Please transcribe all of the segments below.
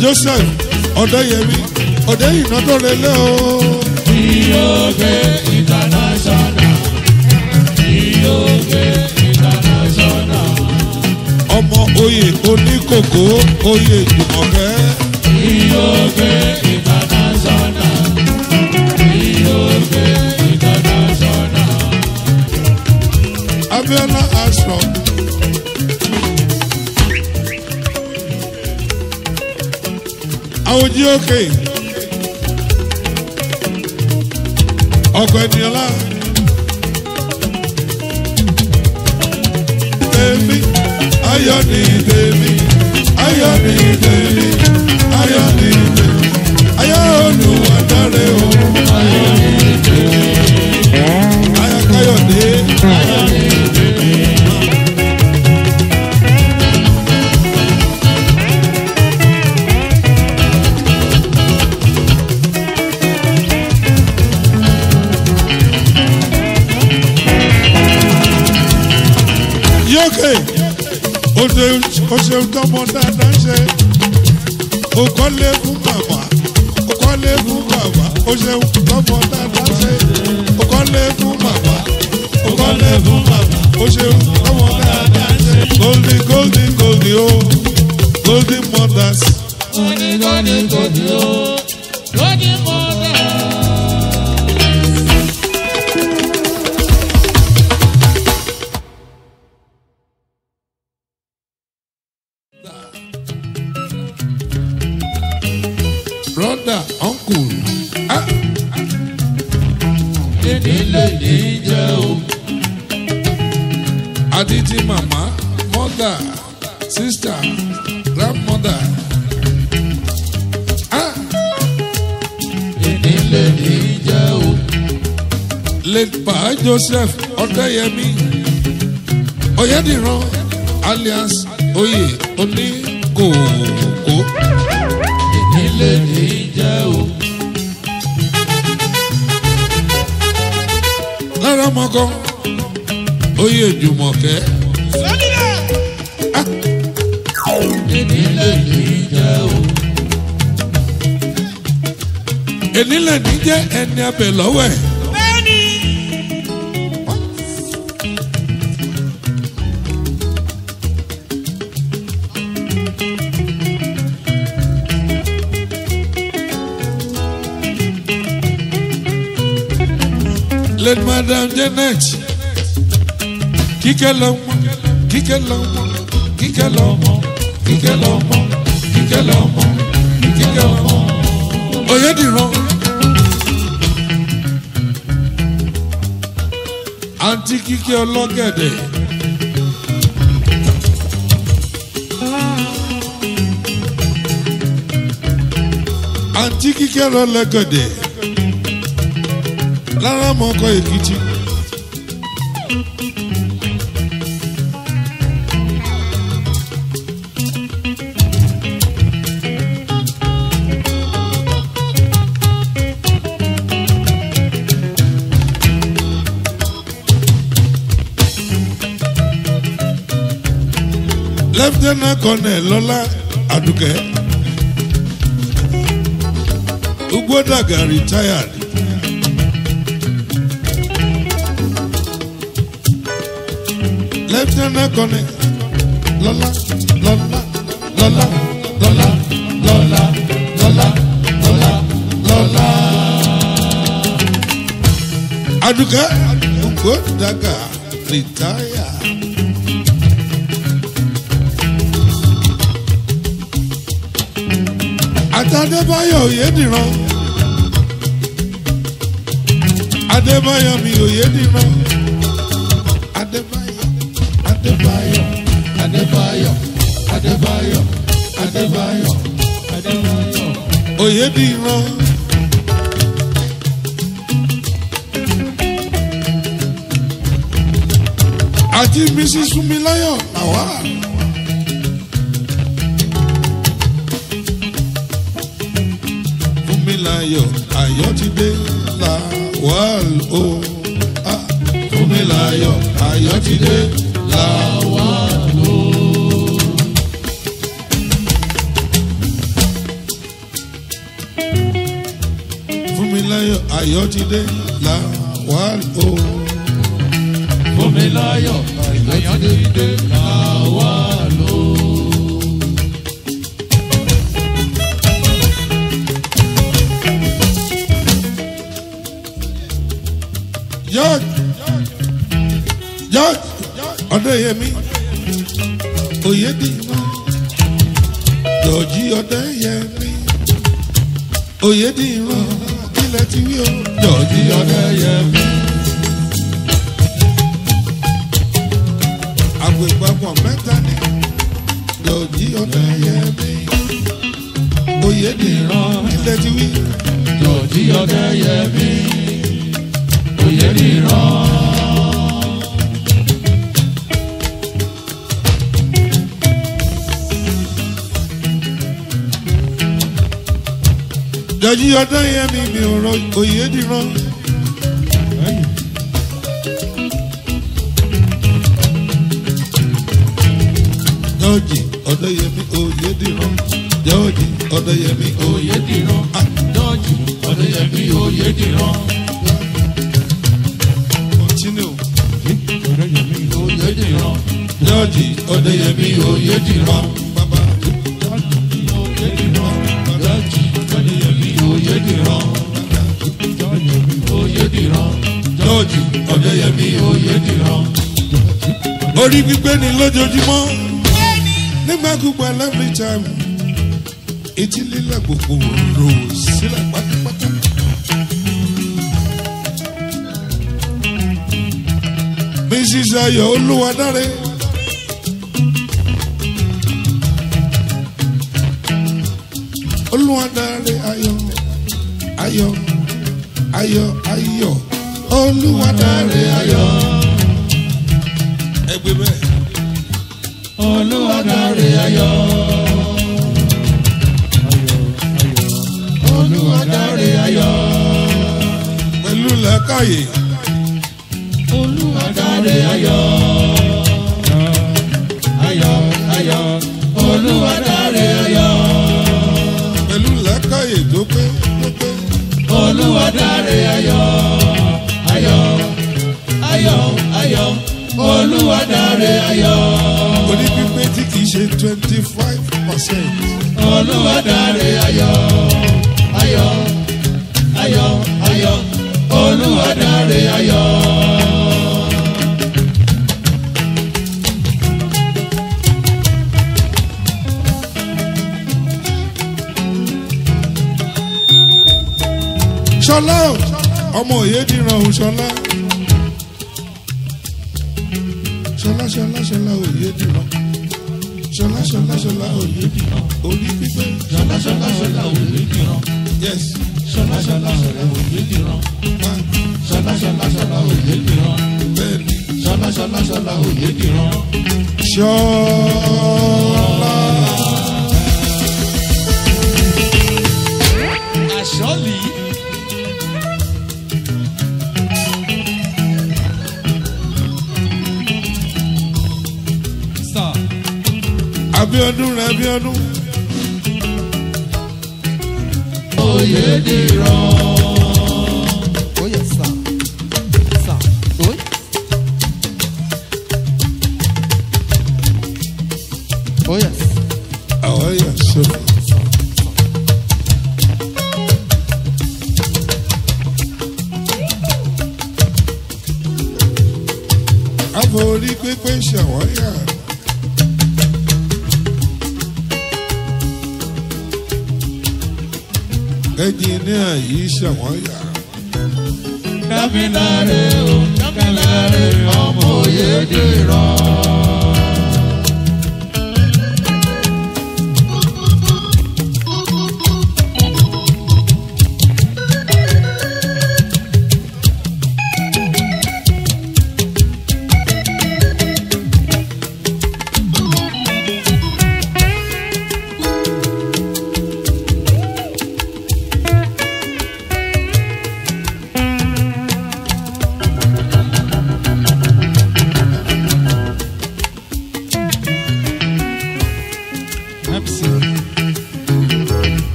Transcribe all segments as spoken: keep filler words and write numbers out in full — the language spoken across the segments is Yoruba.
Joseph Odeyemi Odeyina tó lélẹ̀ o. Iyoge International. Iyoge International. Ọmọ oyè oníkòkó oyè ìdùnnọ̀fẹ́. Iyoge International. Iyoge International. Abiola Ashok. Awoji oke ọkọ ènìyàn lá tèmi ayọ̀ ni tèmi ayọ̀ ni tèmi ayọ̀ ni tèmi ayọ̀ olùwàdàrẹ o ayọ̀ ni tèmi ayọ̀ Káyọ̀dé ayọ̀ ni tèmi. O ṣeun tọmọ dáadáa ṣe o kọ́lé fún bàbá o kọ́lé fún bàbá o ṣeun tọmọ dáadáa ṣe o kọ́lé fún bàbá o kọ́lé fún bàbá o ṣeun tọmọ dáadáa ṣe. Golden golden golden o golden mothers. Golden golden golden o golden mothers. Brother, uncle, ah. Ìdílé yìí jẹ́ o. Aditi mama, mother, sister, grandmother. Ah. Ìdílé yìí jẹ́ o. Late Pa Joseph Odeyemi Oyediran alias Oye Oníkòkó. Ìdílé yìí jẹ́ o. Lára ọmọkọ oyè Jùmọ̀kẹ́. Ìdílé yìí jẹ́ o. Ìdílé yìí jẹ́ ẹni abẹ lọ́wọ́ ẹ̀. Bẹ́ẹ̀ni. Let Madame Janet Kikelomo, Kikelomo, Kikelomo, Kikelomo, Kikelomo, Kikelomo. Oyediran. Auntie Kike Ologede. Auntie Kike Ologede. Lára mọ ọkọ Èkìtì. Lieutenant Colonel Lọ́lá Àdùkẹ́. Ugbódàgà retired. Lieutenant Colonel Lọ́lá Lọ́lá Lọ́lá Lọ́lá Lọ́lá Lọ́lá Lọ́lá Lọ́lá. Àdùkẹ́ Ugbódàgà retire. Adébáyọ̀ Oyèdìran. Adébáyọ̀ mi Oyèdìran. Adebayo, Adebayo, Adebayo, Adebayo, Adebayo. Oyediran. Àti Missus Sumilayo làwa. Sumilayo Ayọ̀tidé làwa o. Sumilayo Ayọ̀tidé. Láwa lò. Ayọ̀tidé Lawal o. Fúnmiláyọ̀ Ayọ̀tidé Lawal o. George George Ọdẹ́yẹmí Oyediran George Ọdẹ́yẹmí Oyediran. Let you go, George Ọdẹ́yẹmí. Àgbẹ̀ ìpapọ̀ mẹ́ta ni George Ọdẹ́yẹmí. Oyediran let you go, George Ọdẹ́yẹmí. Oyediran. George Ọdẹ́yẹmí mi ò rọ Oyediran. George Ọdẹ́yẹmí Oyediran. George Ọdẹ́yẹmí Oyediran. George Ọdẹ́yẹmí Oyediran. Continue. Ọdẹ́yẹmí Oyediran. George Ọdẹ́yẹmí Oyediran. George Ọdẹ́yẹmí Oyediran. Orí gbígbé ni lójoojúmọ́ nígbàkúgbà every time etí lílẹ̀ gbogbo rò sílẹ̀ pátápátá. missus Ayọ̀ Olúwadáre. Olúwadáre Ayọ̀ Ayọ̀ Ayọ̀ Ayọ̀. Olúwadáre Ayọ̀. Ẹgbẹ́ bẹ́ẹ̀. Olúwadáre Ayọ̀. Olúwadáre Ayọ̀. Pẹ̀lú làákàyè. Olúwadáre Ayọ̀. Ayọ̀ Ayọ̀. Olúwadáre Ayọ̀. Pẹ̀lú làákàyè tó pé tó pé. Olúwadáre Ayọ̀. Ayọ̀ Ayọ̀ Olúwadáre Ayọ̀. Orí pípé tí kìí ṣe twenty five percent. Olúwadáre Ayọ̀ Ayọ̀ Ayọ̀ Ayọ̀ Olúwadáre Ayọ̀. Ṣọlá ọmọ Oyediran Ṣọlá. Ṣọlá Ṣọlá Ṣọlá Oyediran. Ṣọlá Ṣọlá Ṣọlá Oyediran. Orí pípé. Ṣọlá Ṣọlá Ṣọlá Oyediran. Yes. Ṣọlá Ṣọlá Ṣọlá Oyediran. Ṣọlá Ṣọlá Ṣọlá Oyediran. Bẹ́ẹ̀ni. Ṣọlá Ṣọlá Ṣọlá Oyediran. Ṣọlá. Àṣọlì. Abiodun rẹ Abiodun. Oyediran. Oye sa sa oye. Oye. Oye so. Àforí pépé ṣàwáyà. Ẹnjìníà yìí ṣàwáyà. Dámiláre o, Dámiláre ọmọ Oyediran.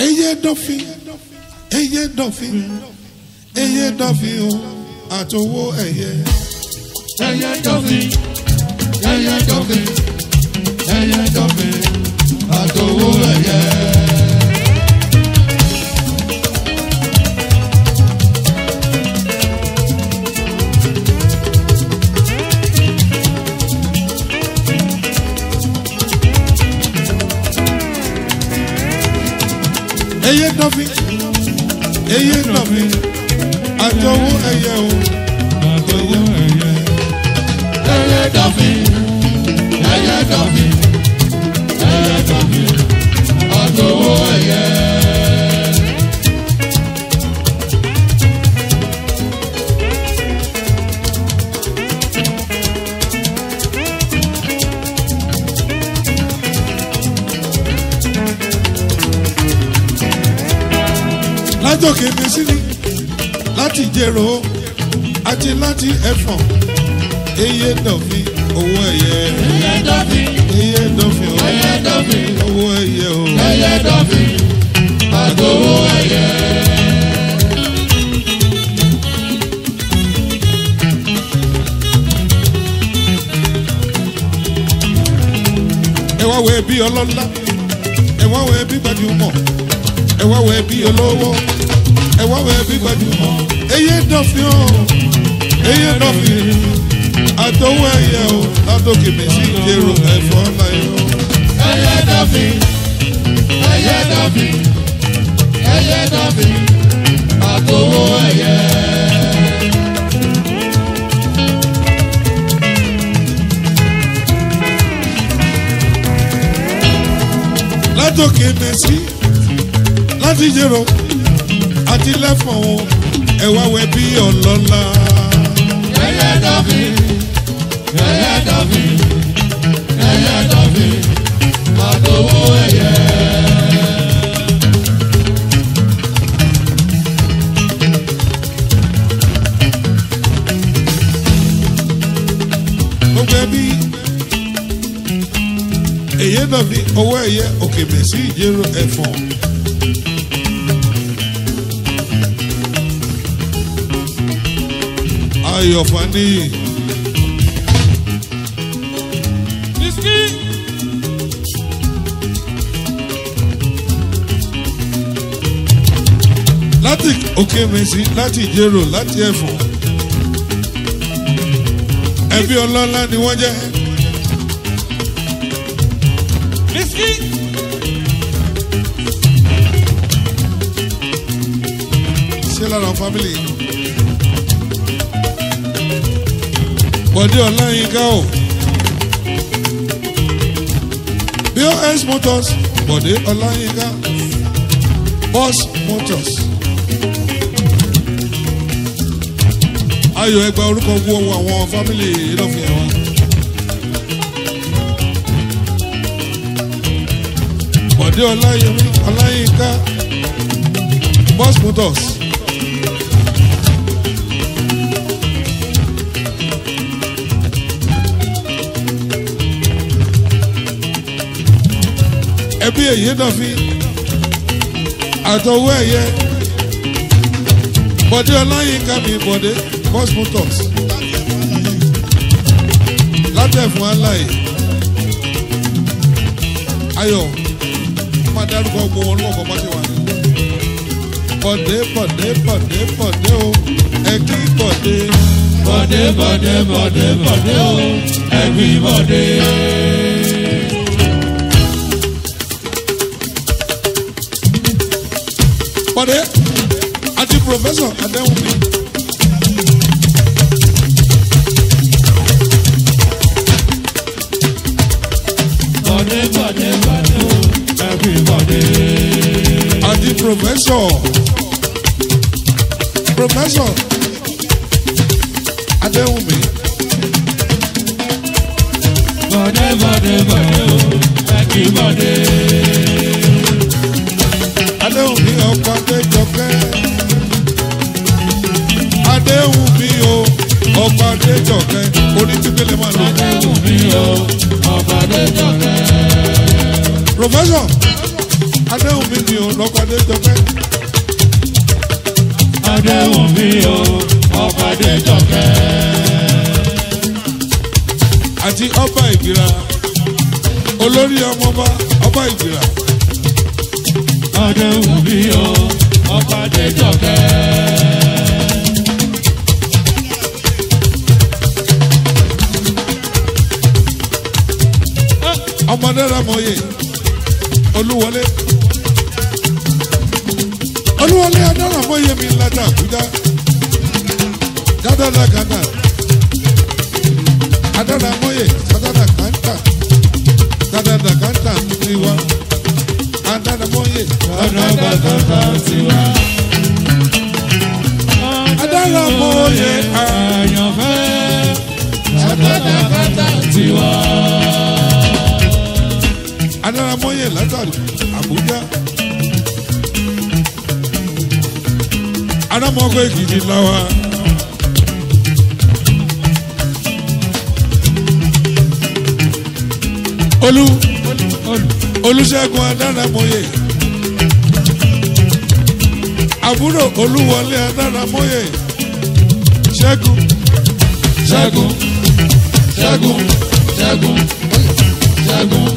Eye dofi, eye dofi, eye dofi o, atowo eye. Eye dofi, eye dofi, eye dofi, atowo eye. Eye dofi, eye dofi, atowo eye o, atowo eye. Eye dofi, eye dofi, eye dofi, atowo eye. Látòkè mi sílẹ̀, láti Ìjẹ̀rò àti láti Ẹ̀fọ̀n, eye dọ̀fin owó ẹ̀yẹ. Eye dọ̀fin, eye dọ̀fin, eye dọ̀fin owó ẹ̀yẹ o. Eye dọ̀fin, àtowó ẹ̀yẹ. Ẹ wá wo ẹbí ọlọ́lá, ẹ wá wo ẹbí gbajúmọ̀, ẹ wá wo ẹbí olówó. E wa we bi gbadumọ eye dofin o eye dofin atowo eye o látòkè mi sí Ìjẹ̀rò Ẹ̀fọ̀n layo eye dofin eye dofin eye dofin atowo eye. Látòkè mi sí láti Ìjẹ̀rò àti lẹ́fọ̀n o ẹ wá wẹ bí ọlọ́lá. Eye dọ̀fin, eye dọ̀fin, eye dọ̀fin, àtowó ẹ̀yẹ. Gbogbo ẹbí eye dọ̀fin owó ẹ̀yẹ Òkè Mẹ́sì Ìjẹ̀rò Ẹ̀fọ̀n. Your funny this key láti Òkè Mẹ́sì láti Ìjẹ̀rò láti Ẹ̀fọ̀n ẹbí ọlọ́lá ni wọ́n jẹ́ this key. Ṣé lára family Bọ̀dé Ọláyínká o B O S Motors Bọ̀dé Ọláyínká Boss Motors Ayọ̀ Ẹgba orúkọ gbogbo àwọn fámìlì ìlọ́fin wa. Bọ̀dé Ọláyínká Boss Motors. Ẹbí èyí dọ̀fin àtọwọ́ ẹ̀yẹ Bọ̀dé Ọláyínká mi Bọ̀dé Boss Motors látẹ̀fún aláì ayọ̀ má dárúkọ gbogbo wọn lọ́kọ̀ bá ti wà ní. Bọ̀dé Bọ̀dé Bọ̀dé Bọ̀dé o ẹ̀kí Bọ̀dé. Bọ̀dé Bọ̀dé Bọ̀dé Bọ̀dé o ẹ̀kí Bọ̀dé. Bọ̀dé àti Professor Adéwùmí. Bọ̀dé Bọ̀dé Bọ̀dé o ẹbí Bọ̀dé. Àti Professor Professor Adéwùmí. Bọ̀dé Bọ̀dé Bọ̀dé o ẹbí Bọ̀dé. Adéwùmí ọkọ Adéjọkẹ́ Adéwùmí o ọkọ Adéjọkẹ́ onítìgbélé máa lọ. Adéwùmí o ọkọ Adéjọkẹ́. Professor Adéhùn mi ni o, lọ́kọ̀ dé Jọkẹ́. Adéhùn mi o, ọkọ̀ dé Jọkẹ́. Àti ọba Ìgbìrà, olórí ọmọọba, ọba Ìgbìrà. Adéhùn mi o, ọkọ̀ dé Jọkẹ́. Ọmọdé Ramoye Olúwọlé Olúwọlé Adéramoye mi láti Àbújá gádàlá gádà Adéramoye gádàlá kántà gádàlá kántà tiwa Adéramoye gádàlá kántà tiwa Adéramoye àyànfẹ́ gádàlá kántà tiwa. Adéramoye látàrí Àbújá adámọ́kọ́ Èkìtì láwa olú Olúṣẹ́gun Adéramoye àbúrò Olúwọlé Adéramoye Ṣẹ́gun Ṣẹ́gun Ṣẹ́gun Ṣẹ́gun Ṣẹ́gun. Ṣẹ́gun, Ṣẹ́gun.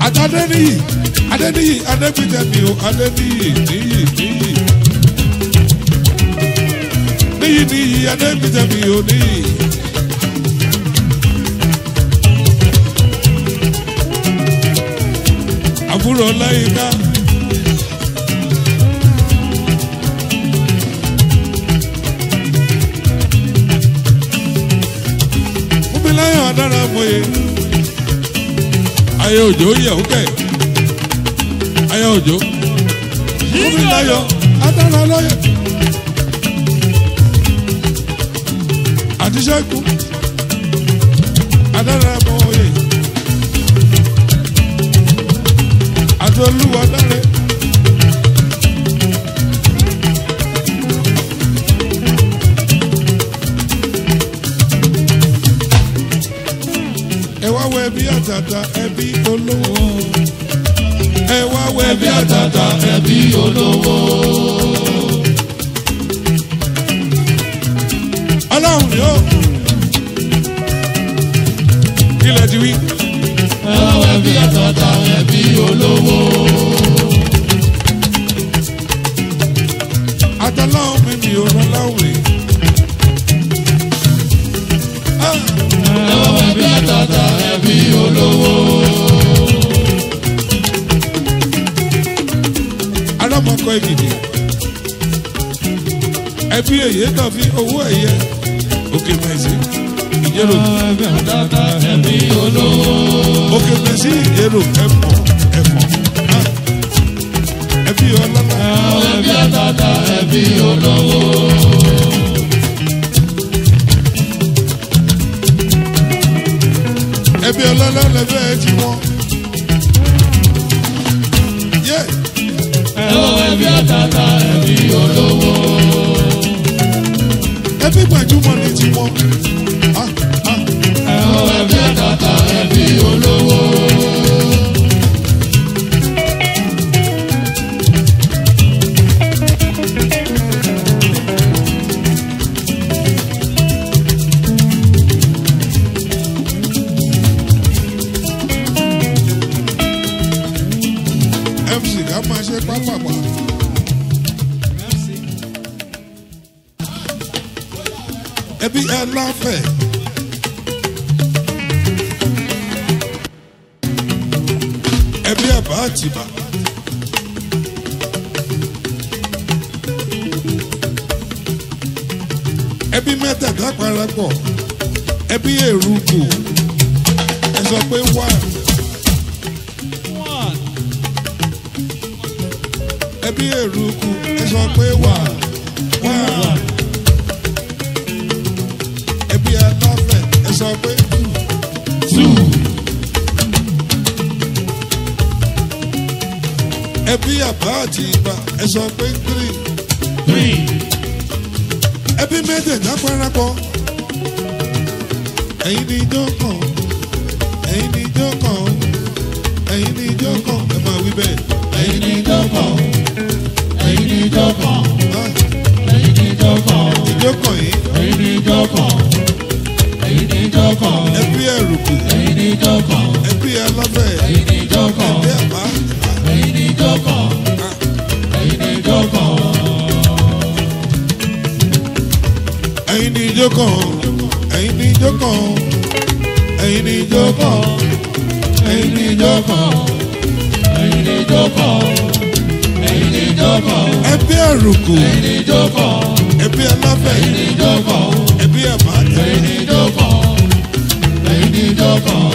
Adeniyi Adeniyi Adegbitemi o Adeniyi Niyi Niyi Niyi Niyi Adegbitemi o Niyi Àbúrò Ọláyínká Adéramoye ayé òjò yẹ òkè ayé òjò omi láyọ adára lọ́yẹ àdìsẹ́kù Adéramoye àtolúwa dáre ẹbí àtàtà ẹbí olówó. Ẹ wá wẹ ẹbí àtàtà ẹbí olówó. Ọlọ́run ni ó. Kílẹ̀ ti wí. Ẹ wá wẹ ẹbí àtàtà ẹbí olówó. Àtàláhùn mi mi ò rán láhùn rè. Ẹ wá wẹ ẹbí àtàtà ẹbí olówó. Adámọ́kọ́ Èkìtì ẹbí èyí náà fi owó ẹ̀yẹ òkè mẹ́sì ìjẹ́rò. Ẹbí àtàtà ẹbí olówó. Òkè mẹ́sì ìjẹ́rò ẹ̀pọ̀ ẹ̀pọ̀ ẹbí ọlọ́lá. Ẹbí àtàtà ẹbí olówó. Ẹbí ọlọ́lá lẹ́fẹ́ ẹ ti wọ́n. Ẹ wọ ẹbí àtàtà ẹbí olówó. Ẹbí gbajúmọ̀ ni ti wọ́n. Ẹ wọ ẹbí àtàtà ẹbí olówó. Ẹbí ẹ láfẹ̀. Ẹbí àbá àtìbà. Ẹbí mẹ́tẹ̀ẹ̀ta parapọ̀. Ebi eruku. Ezope one. One. Ebi eruku. Ezope one. One. Ebi enofe. Ezope two. Two. Ebi abati ba. Ezope three. Three. Ebi mede nakwa Ain't need your call, ain't need your call, ain't need your call, and my we bet. Ain't need your call, ain't need your call, ain't need your call, ain't need your call, ain't need your call, and we are rookie, ain't need your call, and we are love, ain't need your call, ain't need your call, ain't need your call, ain't need your call. Ain't need your call, ain't need your call, ain't need your call, ain't need your call, ain't need your call, ain't need your call, ain't need your call, ain't need your call, ain't need your call.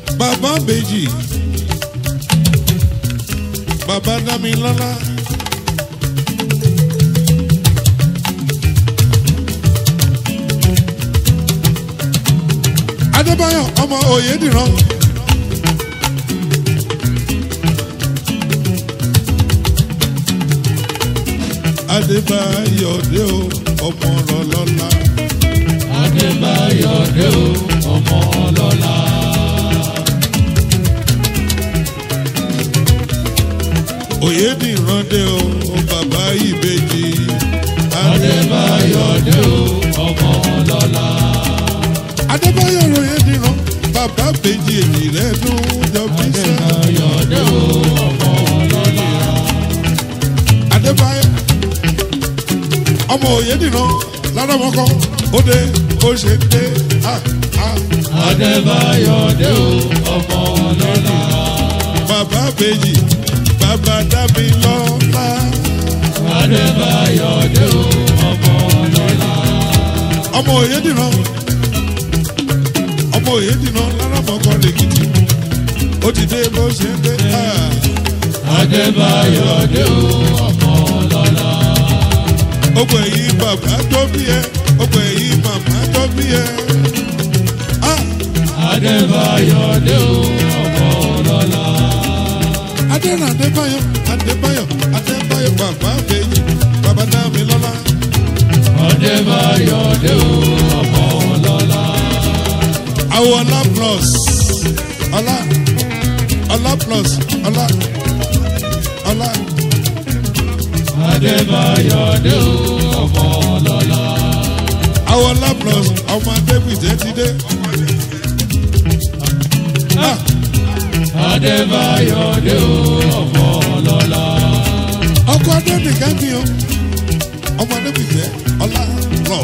Oyediran Baba Beji Baba Damilala Adebayo ọmọ Oyediran Adebayo de o ọmọ ọlọ́lá. Adébáyọ̀ dé o ọmọ ọlọ́lá. Oyediran dé o bàbá ìbejì. Adébáyọ̀ dé o ọmọ ọlọ́lá. Adébáyọ̀ Oyediran bàbá ìbejì èyí rẹ̀ dùn jọ bí sẹ́. Adébáyọ̀ dé o ọmọ ọlọ́lá. Adébáyọ̀ ọmọ Oyediran lára wọn kọ́ ó dé ó ṣe dé. Adébáyọ̀ dé o ọmọ ọlọ́lá. Bàbá ìbejì bàbá dá mi lọ́lá. Adébáyọ̀ dé o ọmọ ọlọ́lá. Ọmọ Oyediran ọmọ Oyediran lára wọn kọ́ lẹ́kìtì ó ti dé bó ṣe dé. Adébáyọ̀ dé o ọmọ ọlọ́lá. Ọkọ yìí bàbá tó bí ẹ, ọkọ yìí màmá tó bí ẹ. Adébáyọ̀ dé o ọmọ ọlọ́lá. Adéran Adébáyọ̀ Adébáyọ̀ Adébáyọ̀ bàbá bèyí bàbá dá mi lọ́lá. Adébáyọ̀ dé o ọmọ ọlọ́lá. Àwọn ọlá plus ọlá ọlá plus ọlá ọlá. Adébáyọ̀ dé o ọmọ ọlọ́lá. Àwọn lápùlọ̀s ọmọ Adébíyì ti dé. Adébáyọ̀ dé o ọmọ ọlọ́lá. Ọkọ Adébíyì ni o ọmọ Adébíyì ọlá lọ.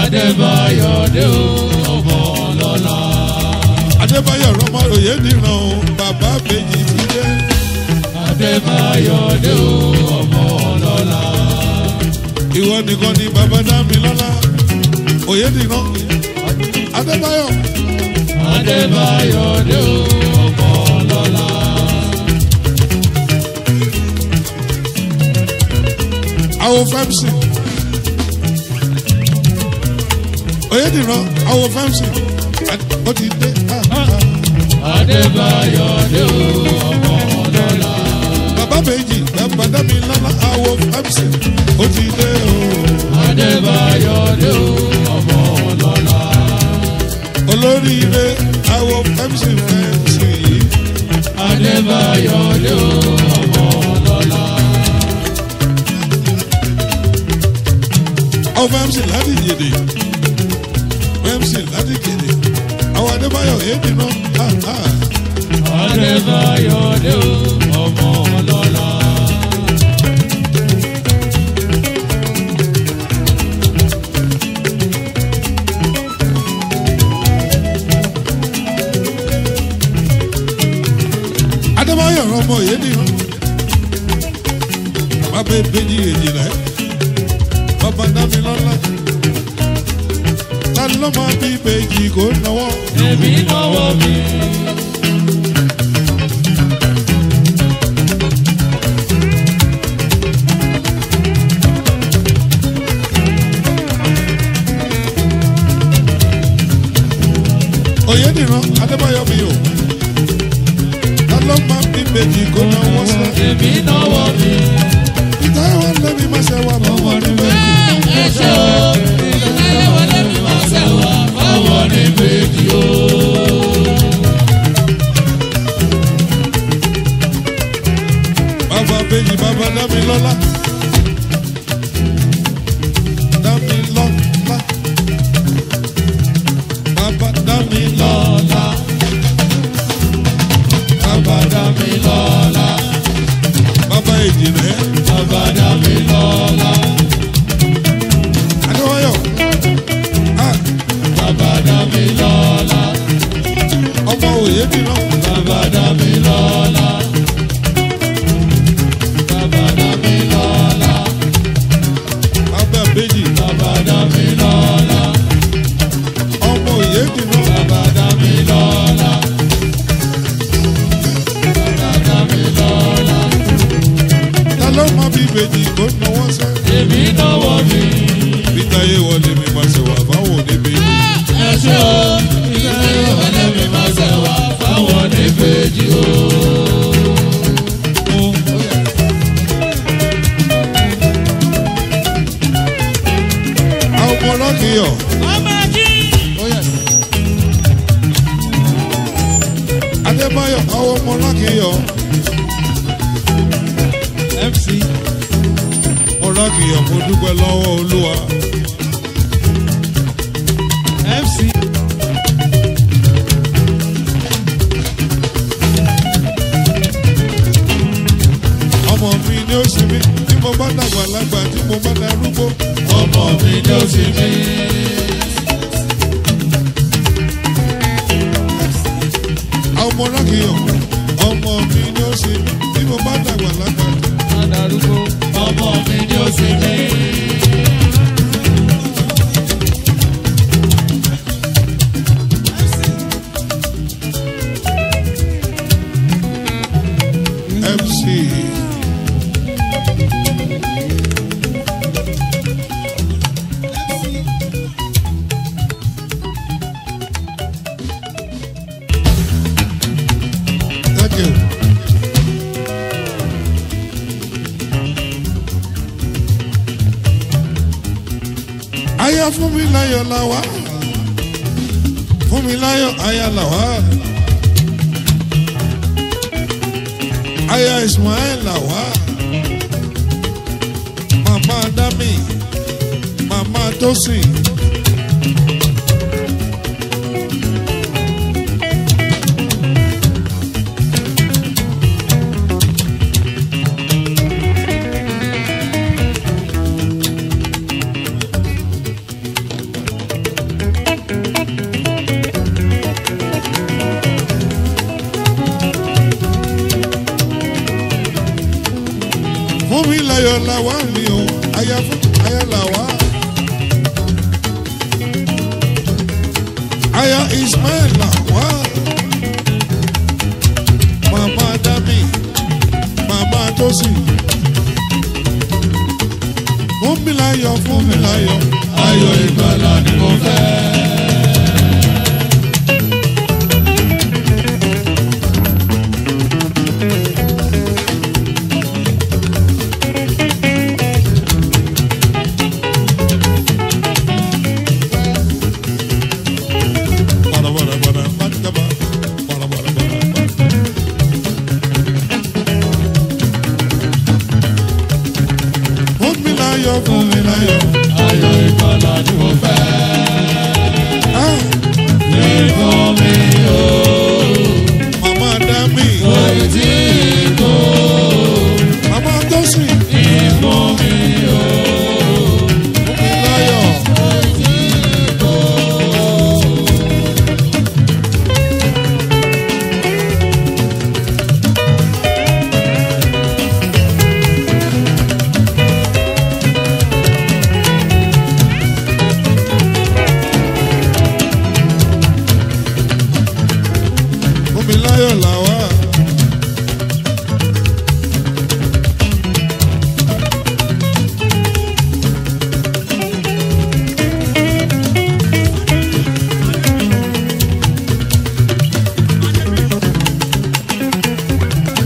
Adébáyọ̀ dé o ọmọ ọlọ́lá. Adébáyọ̀ ọmọ Oyediran o bàbá méjì ti dé. Adébáyọ̀ dé o ọmọ ọlọ́lá. Ìwọ nìkan ni bàbá dá mi lọ́lá. Oyediran Adébáyọ̀. Adébáyọ̀ dé o ọmọ ọlọ́lá. Àwọn fẹ́msì. Oyediran àwọn fẹ́msì. Ó ti dé. Adébáyọ̀ dé o ọmọ ọlọ́lá. Méjì bàbá mi lọ́lá àwọ̀ fẹ́mìsì ó ti dé o. Adébáyọ̀ dé o ọmọ ọlọ́lá. Olórí ilé àwọ̀ fẹ́mìsì fẹ́mìsì yìí. Adébáyọ̀ dé o ọmọ ọlọ́lá. Àwọn fẹ́mìsì láti yèdè fẹ́mìsì láti kéde àwọn Adébáyọ̀ èdè náà. Adébáyọ̀ dé o ọmọ ọlọ́lá. Adébáyọ̀ ọmọ Oyediran bàbá ìbejì èjì rẹ̀ bàbá dá mi lọ́lá. Ta ló máa bí ìbejì kò náwó? Èmi náwó mi. Oyediran Adébáyọ̀ mi o. Ta ló máa bí ìbejì kò náwó sẹ́? Èmi náwó mi. Ìtàwọ̀ lẹ́mi máa ṣe wà lọ́wọ́ níbẹ̀. Ẹ ṣe o, ìtàwọ̀ lẹ́mi máa ṣe wà lọ́wọ́ níbejì o. Bàbá bèjì bàbá dá mi lọ́lá. Dá mi lọ́lá. Bàbá dá mi lọ́lá. Bàbá dá mi lọ́lá. Bàbá èjì rẹ̀. Bàbá dá mi lọ́lá. Adébáyọ̀. Bàbá dá mi lọ́lá. Ọmọ Oyediran. Bàbá dá mi lọ́lá. Bàbá dá mi lọ́lá. Bàbá bèjì. Bàbá dá mi lọ́lá. Ọmọ Oyediran. Bàbá dá mi lọ́lá. Ìbejì kò náwó sẹ́. Èmi náwó mi. Bíta yé wọlé mi máa ṣe wà fáwọn oníbejì. Ẹ ṣe o, bíta yé wọlé mi máa ṣe wà fáwọn oníbejì o. M C Olakiyo mo dúpẹ́ lọ́wọ́ Olúwa M C ọmọ mi ni ó ṣe mí tí mo bá dàgbà lágbà tí mo bá darúgbó ọmọ mi ni ó ṣe mí ọmọ Olakiyo ọmọ mi ni ó ṣe mí tí mo bá dàgbà lágbà ọmọ mi ni ó ṣe mí. M C thank you. Aya Fúnmiláyọ̀ lawa, Fúnmiláyọ̀ aya lawa, aya Ismail lawa, Mama Dami, Mama Tosi, Fúnmiláyọ̀ lawa mi o, aya fún aya lawa. Aya Ismail lawa. Mama Dami, Mama Tosi. Fúnmiláyọ̀, Fúnmiláyọ̀. Ayọ̀ ìgbàlà ni mo fẹ́. Fúnmiláyọ̀, ayọ̀ ìgbàlà ni mo fẹ́. Nìkan mi o, Mama Dami, orí tí kò. Mama Tosi, nìkan mi o, Fúnmiláyọ̀, orí tí kò.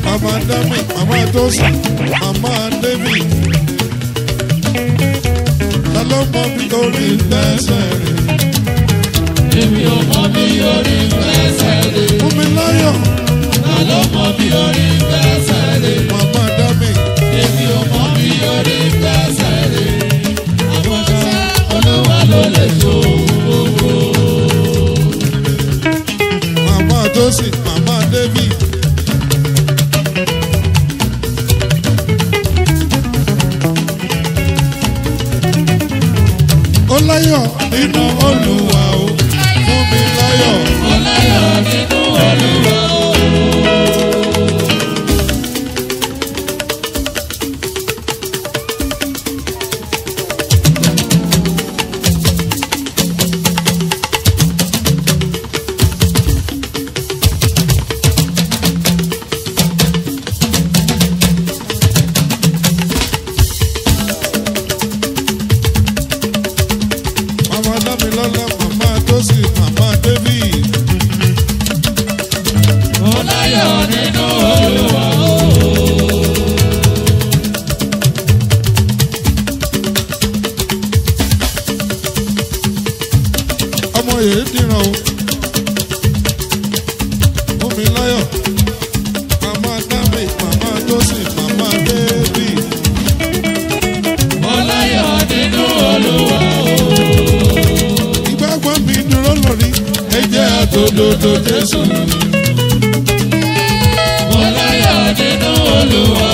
Mama Dami, Mama Tosi, Mama David. Ta ló mọ bí orí tẹ́sẹ̀ rẹ̀? Èmi ò mọ bí orí tẹ́sẹ̀ rẹ̀. Fúnmiláyọ̀. Ta ló mọ bí orí tẹ́sẹ̀ rẹ̀? Mama Dami. Èmi ò mọ bí orí tẹ́sẹ̀ rẹ̀. Àwọn ọ̀sẹ̀ Olúwa ló lè so owó. Mama Tosi, Mama David. Ọláyọ̀ nínú Olúwa o, Fúnmiláyọ̀. Ọláyọ̀ nínú Olúwa o. Oyediran o mi láyọ̀ mama dami mama dosi mama baby mo láyọ̀ nínú Olúwa o ìgbàgbọ́ mi dúró lórí ẹ̀jẹ̀ àtòdodo Jésù mo láyọ̀ nínú Olúwa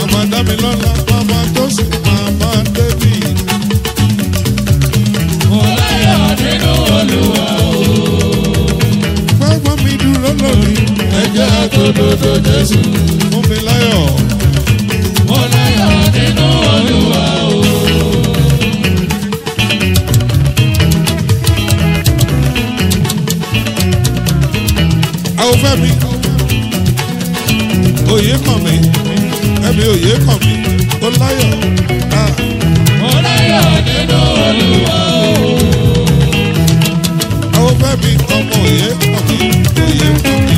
o mama dami lọ́lá mama dosi mama baby Òdodo Jésù mú mi láyọ̀ mo láyọ̀ nínú Olúwa o. Àwòfẹ́ mi òye kàn mí ẹ̀mí òye kàn mí mo láyọ̀ mo láyọ̀ nínú Olúwa o. Àwòfẹ́ mi ọmọ òye kàn mí òye kàn mí.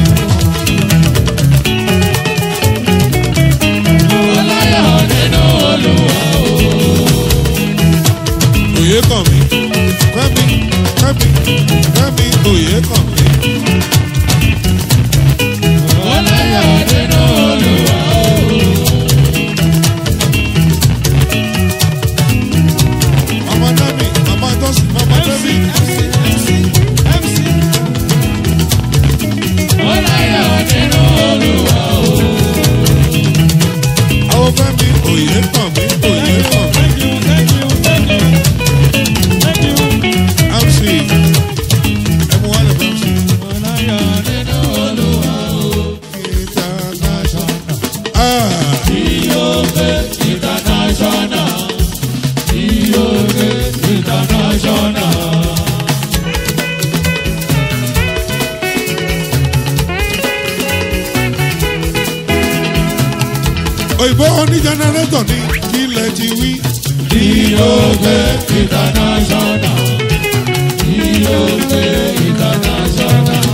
Oyè kàn mí, kẹ́mi, kẹ́mi, kẹ́mi, oyè kàn mí. Mo láyọ̀ nínú Olúwa o. Mama Dami, Mama Tosi, Mama Dami. Mo láyọ̀ nínú Olúwa o. Àwọn fẹ́mi, oyè kàn mí, oyè kàn mí. Òyìnbó oní jẹnẹrétọ̀ ní ilẹ̀ ti wí. Oyediran international. Oyediran international.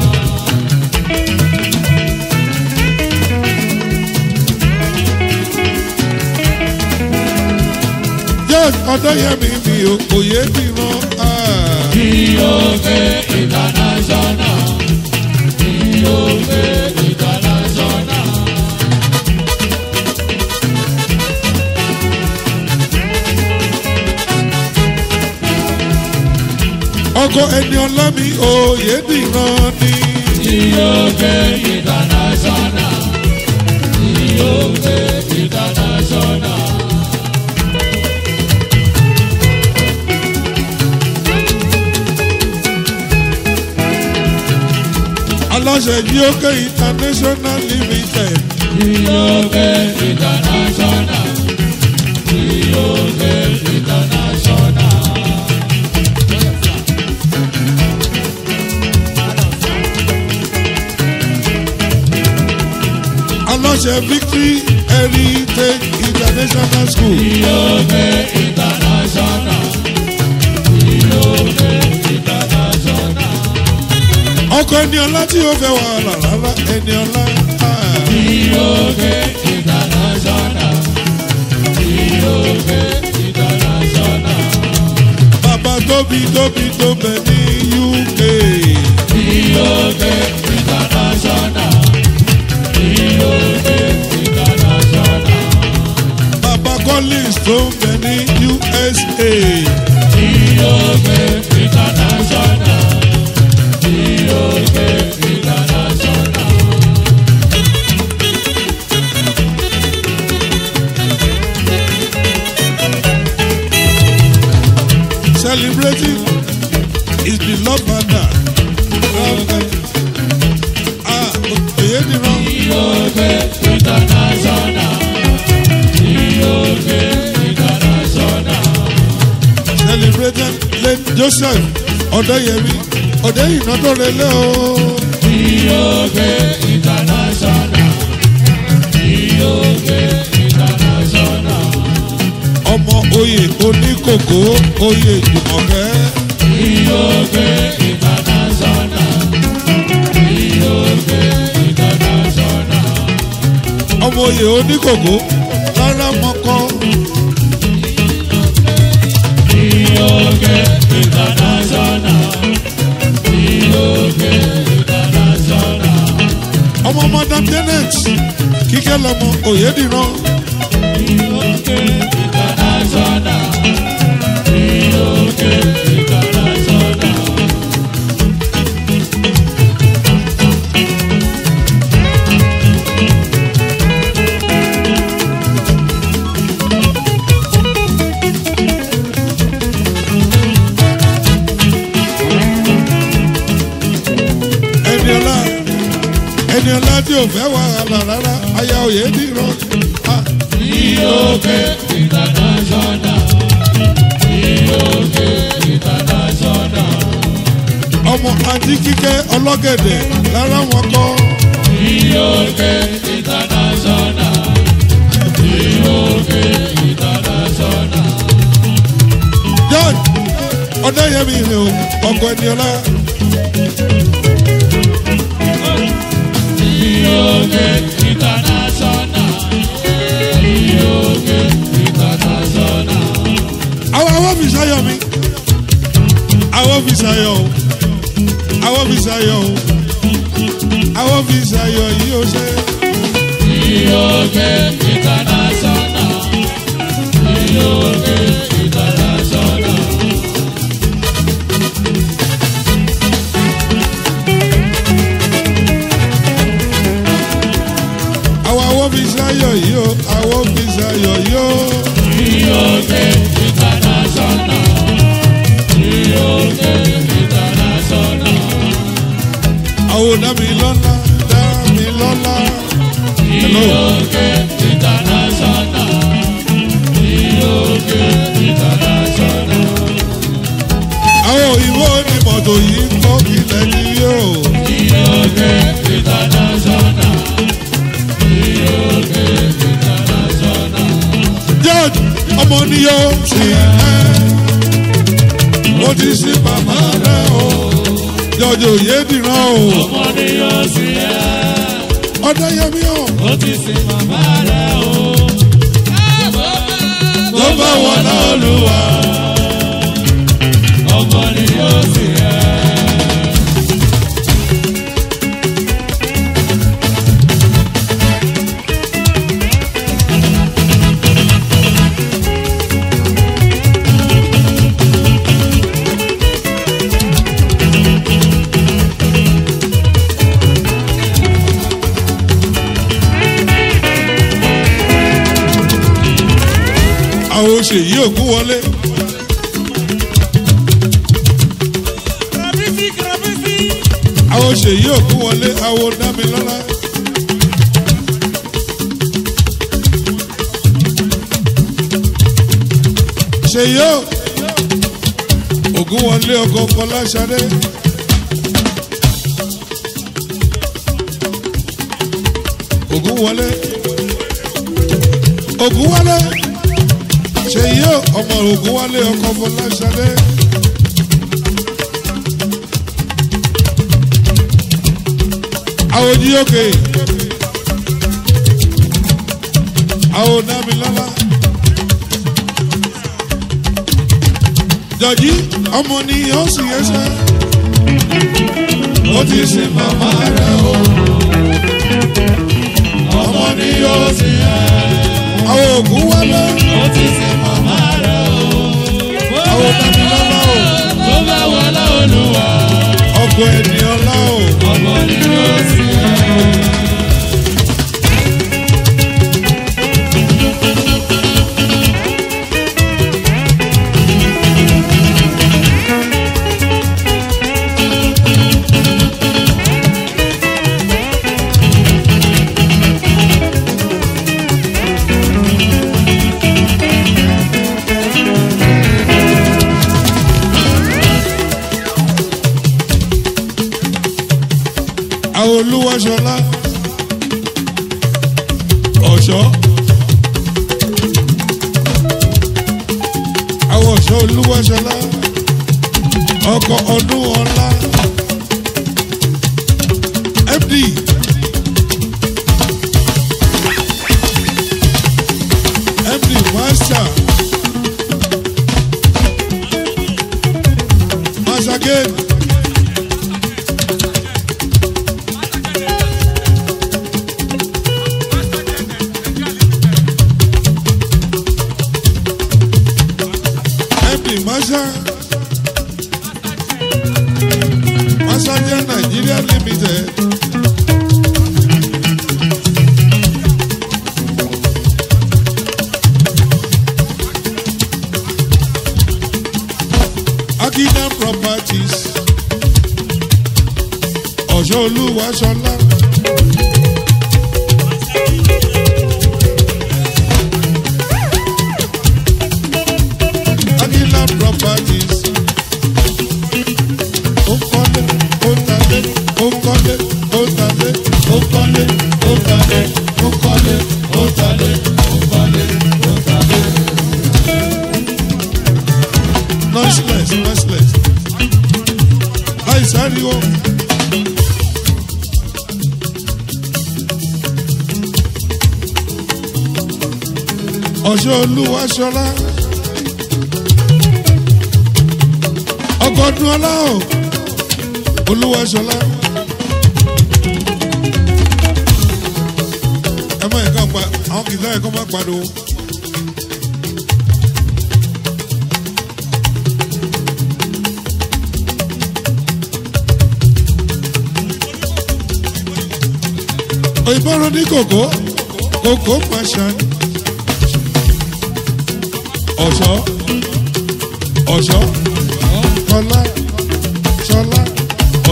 Yes, ọ̀dọ́ yẹ mi mi ò òye ti rán. Oyediran international. Oyediran. Ọkọ ẹni ọlá mi Oyediran ni. Oyediran international. Oyediran international. Aláṣẹ Oyediran international limited. Oyediran international. Oyediran international. Aláṣẹ Victory Heritage International School. Oyediran international. Oyediran international. Ọkọ ẹni ọlá tí ó fẹ́ wàhálà rárá ẹni ọlá. Oyediran international. Oyediran international. Bàbá tóbi tóbi tó bẹ ní U K. Oyediran international. Baba Collins tó ń bẹ ní U S A. Oyediran international. Oyediran international. Celebrating is the love partner. Ah, Oyediran. Oyediran international. Oyediran international. Celebrated late Joseph Odeyemi Odeyinatolele o. Oyediran international. Oyediran international. Ọmọ oyè oníkòkó oyè Jùmọ̀kẹ́. Oyediran international. Ọmọ oyè oníkòkó lára mọ́kọ́. Oyediran international. ọmọ Janet Kíkẹ́ lọ́mọ Oyediran Ìlókè international Ìlókè international Eniola tí ò fẹ́ wàhálà rárá aya Oyediran ah Ìlókè international Ìlókè international ọmọ àti Kíkẹ́ ọlọ́gẹ̀dẹ̀ lára wọn kọ́ Ìlókè international Ìlókè international George Ọdẹ́yẹmí ni o ọkọ Eniola Our visa yo, our visa yo, our visa yo, you say. Iyoke international, Iyoke international. Our visa yo, yo, our visa yo, yo. Iyoke international. Oh, Damilola, Damilola. Iyoke international, Iyoke international. Àwọn ìwọ ni mọ̀tò yìí ń kọ́ ilẹ̀ ní yóò. Iyoke international, Iyoke international. George ọmọ ni yóò ṣe ẹ́, mo ti ṣe bàbá rẹ̀ o. George Oyediran o. Ọmọ ni yóò sí ẹ. Ọdẹ́yẹmí o. Ó ti sin màmá rẹ̀ o. Ló bá wọn náà lù wá. Ọmọ ni yóò sí ẹ. Àwọn oṣù yìí òkú wọlé. Àwọn oṣù yìí òkú wọlé àwọn Dámilọ́lá. Ṣe yóò òkú wọlé ọkọ̀ Fọláṣadé. Òkú wọlé. Òkú wọlé. Ṣèyí ọmọ Ògúnwálé ọkọ Fọláṣadé. Àwòjí òkè. Àwọn Dámilọ́lá. Jọ̀jí ọmọ ni ó sì yẹsẹ̀. Ó ti sin màmá rẹ̀ o. Ọmọ ni ó sì yẹ. Àwọn Ògúnwálé. Ó ti sin màmá rẹ̀ o. Àwọn Dámilọ́lá o. Ló bá wọn láolúwa. Ọkọ Eniola o. Ọmọ ni ó sì ẹ́. Olúwaṣọlá ọ̀ṣọ́ àwọn ọ̀ṣọ́ Olúwaṣọlá ọkọ̀ ọdún ọlá M D M D master master game. Masaje Nigeria Limited. Akina Properties. Ojoluwa Shola. Properties, oh Conde, oh Conde, oh Conde, oh Conde, oh Conde, oh Conde, oh Conde, oh Conde, oh Conde, oh Conde. Noiseless, noiseless. I said you. Ojoluwa Shola. Ọgọ́dún ọlá o Olúwaṣọlá ẹ mọ ẹ̀ka pa àwọn kìlá ẹ̀kọ́ máa pariwo. Òyìnbó ro ní kòkó kòkó pàṣán ọ̀ṣọ́ ọ̀ṣọ́. Shola, Shola,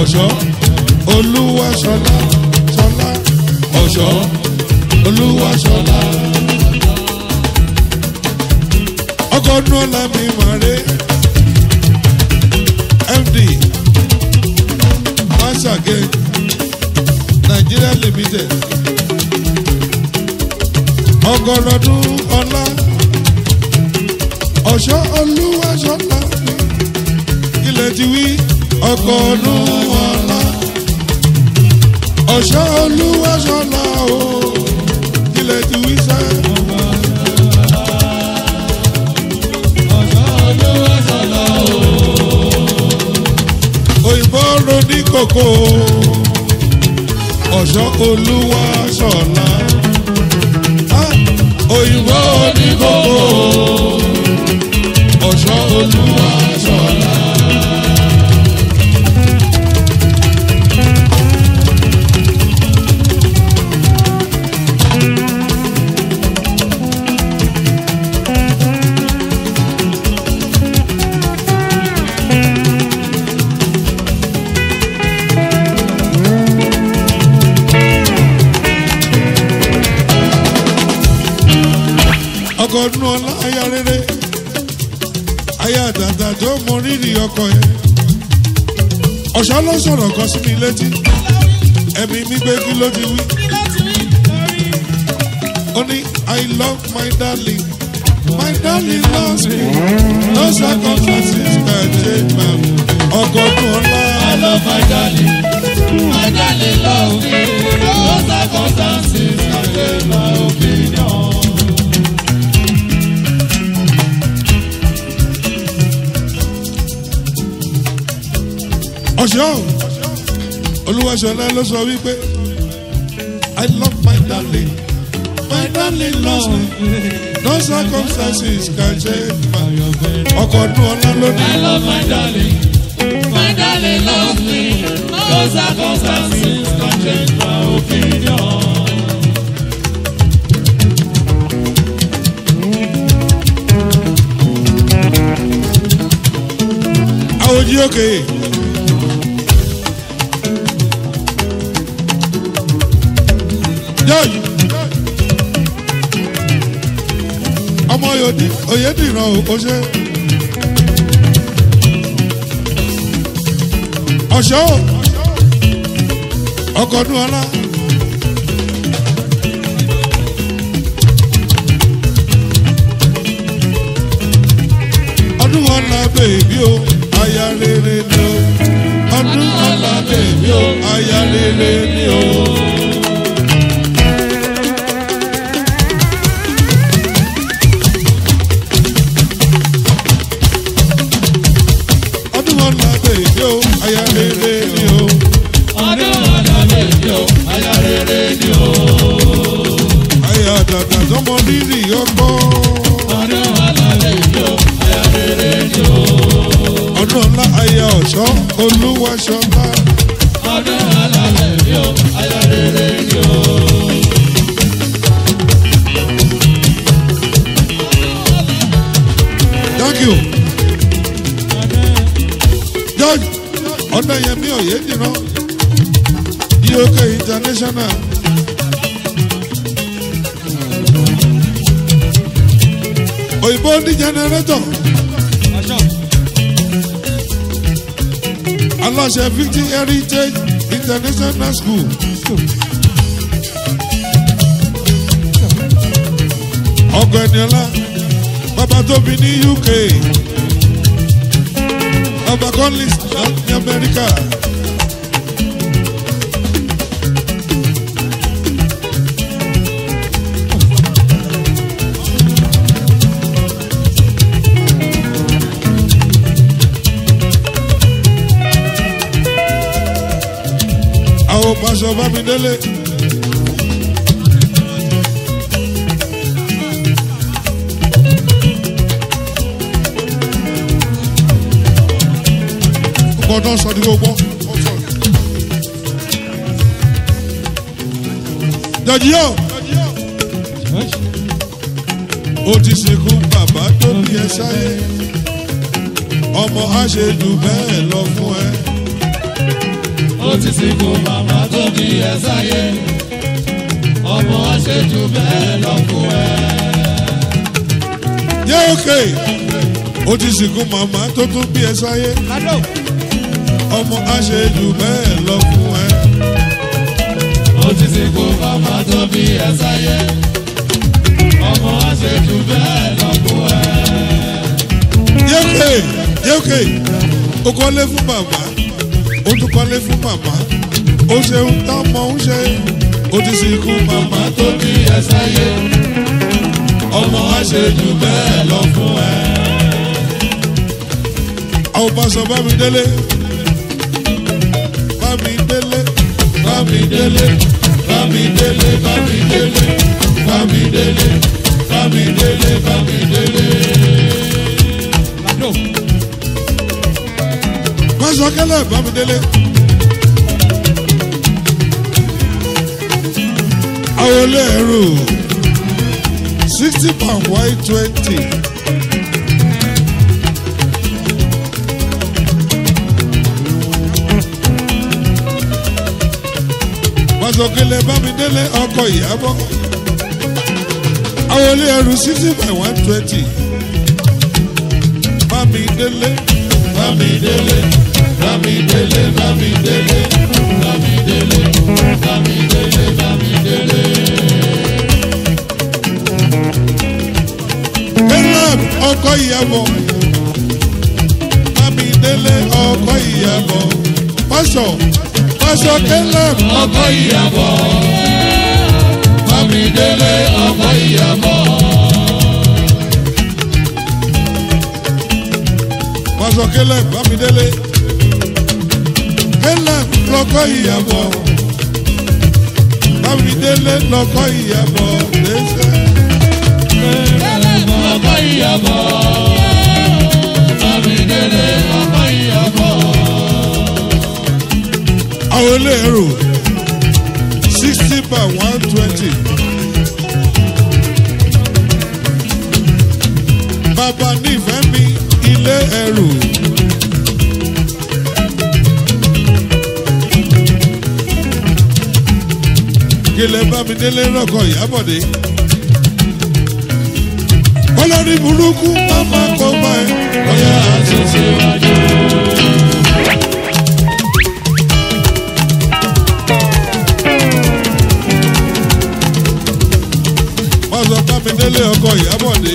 Osho, Oluwa Shola, Shola, Osho, Oluwa Shola. Ọgọ́dún ọlá mi mare, M D, once again, Nigeria Limited. Ọgọ́dún ọlá, Osho, Oluwa Shola. Ti wí ọkọ̀ Olúwaṣọlá ọ̀ṣọ́ Olúwaṣọlá o ilẹ̀ ti wí sá. ọ̀ṣọ́ Olúwaṣọlá o òyìnbó ro ní kòkó ọ̀ṣọ́ Olúwaṣọlá òyìnbó ro ní kòkó ọ̀ṣọ́ Olúwaṣọlá. Ọgọ́dún ọlá aya rere aya dàda tó mọ rírì ọkọ yẹn ọ̀ṣọ́ ló sọ̀rọ̀ kan sí mi létí ẹ̀mí mi gbé kí ló ti wí. Ó ní I love my darling, my darling loves me, no circumstances can change my mood. Ọgọ́dún ọlá I love my darling, my darling loves me, no circumstances can change my opinion. Osho, Olúwaṣọlá ló sọ wípé I love my darling, my darling loves me, no circumstances can change my opinion. Ọgọ́dún ọlá ló ní I love my darling, my darling loves me, no circumstances can change my opinion. Àwòjí òkè. Ọmọ Oyediran o ṣe ọṣọ ọgọ́dún ọlá ọdún ọlá bèbí o aya rere ni o ọdún ọlá bèbí o aya rere ni o. Somebody, your boy. I don't want to let you. I don't let you. ọ̀ṣọ́ Olúwa ṣọba. Ọdún alálẹ̀ yọ ayọ̀ rere yọ. George Ọdúyẹmí Oyediran U K International. Òyìnbó ní jẹnẹrétọ̀. Aláṣẹ Victory Heritage International School. Ọ̀gbẹ́niọlá bàbá tó bí ní U K. Bàbá Collins ní Amẹ́ríkà. Àwọn pàṣọ bá mi délé. Ọdún sọ di gbogbo. Jọ̀jì yóò. Ó ti ṣekú bàbá tó bí ẹ sáyé. Ọmọ á ṣe jù bẹ́ẹ̀ lọ fún ẹ. Ó ti ṣekú bàbá tó bí ẹ sáyé. Ọmọ á ṣe jù bẹ́ẹ̀ lọ fún ẹ. Yé òkè. Ó ti ṣekú màmá tó tún bí ẹ sáyé. Ọmọ àṣejù bẹ́ẹ̀ lọ fún ẹ. Ó ti sìnkú bàbá tó bí ẹ sáyé. Ọmọ àṣejù bẹ́ẹ̀ lọ fún ẹ. Yéèké yéèké ó kọ́lé fún bàbá ó tún kọ́lé fún màmá ó ṣe ń tán mọ́ ń ṣe. Ó ti sìnkú bàbá tó bí ẹ sáyé. Ọmọ àṣejù bẹ́ẹ̀ lọ fún ẹ. Àwọn pásọ bá mi délé. Bámidélé, Bámidélé, Bámidélé, Bámidélé, Bámidélé, Bámidélé. Báṣọkẹ́lẹ̀ Bámidélé. Àwọlé ẹ̀rù sixty pound white twenty. Báṣọkẹ́lẹ̀ Bámidélé ọkọ Ìyábọ̀. Àwọlé ẹrù sixty by one twenty. Bámidélé, Bámidélé, Bámidélé, Bámidélé, Bámidélé, Bámidélé, Bámidélé. Caleb ọkọ Ìyábọ̀. Bámidélé ọkọ Ìyábọ̀. Pásọ̀. Báṣọkẹ́lẹ̀ ọkọ Ìyábọ̀. Bámidélé ọkọ Ìyábọ̀. Báṣọkẹ́lẹ̀ Bámidélé. Kẹ́lẹ̀ lọkọ Ìyábọ̀. Bámidélé lọkọ Ìyábọ̀. Kẹ́lẹ̀ lọkọ Ìyábọ̀. Bámidélé ọkọ Ìyábọ̀. Àwọlé ẹrù sixty by one twenty. Bàbá nífẹ̀ẹ́ mi ilé ẹrù. Kílẹ̀ Bámidélé rọ̀kọ̀ Ìyábọ̀dé. Olórí burúkú máma kọ́ bá ẹ. Ọ̀yá àti síwájú. Bámidélé ọkọ Ìyábọ̀dé.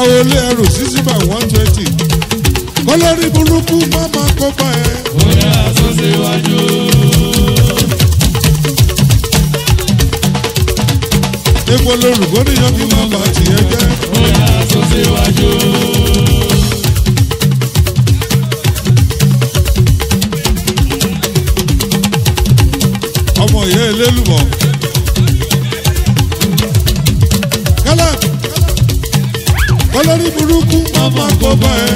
Àwọlé ẹrù sixty by one twenty. Kọ́lọ́rí burúkú máma kópa ẹ̀. Oyè àtúnṣíwájú. Epo lorúkọ níyàn kí máa bà tiẹ̀ jẹ́. Oyè àtúnṣíwájú. Ọmọ ìyá Elélùbọ̀. Olórí burúkú máa máa kó bá ẹ.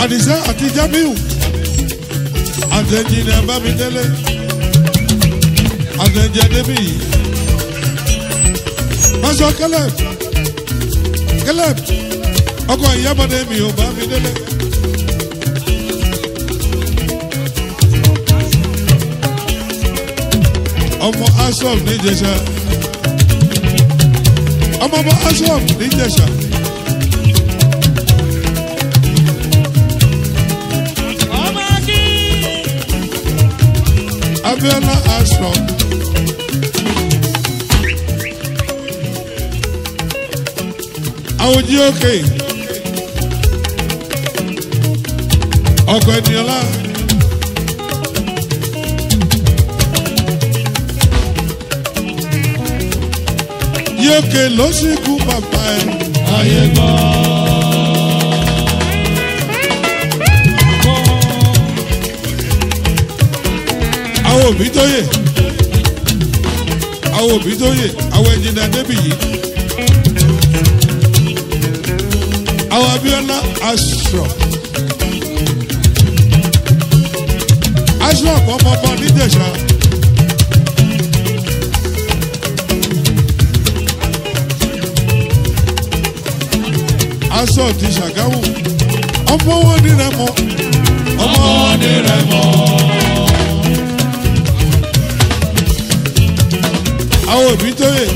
Adisa àti Jamiu Adéjìnà Bámidélé Adéjìnà Débi Maso Caleb Caleb ọkọ ìyábọ̀dé mi ò Bámidélé ọmọ Asom ní Ìjẹ̀ṣà ọmọ ọmọ Asom ní Ìjẹ̀ṣà Abiola Asom Awoji Oke ọkọ Eniola Yoke ló sì kú bàbá ẹ. Ayé gbọ́. Àwọn òbí tó yè. Àwọn òbí tó yè. Àwọn Ẹ̀jìnà Débi yìí. Àwọn Abíọ́lá Asom. Asom ọmọ ọmọ níjẹ̀ṣà. Asom ti Ṣàgámù ọmọ wọn ní Rẹ̀mọ ọmọ wọn ní Rẹ̀mọ. Àwọn òbí tó yè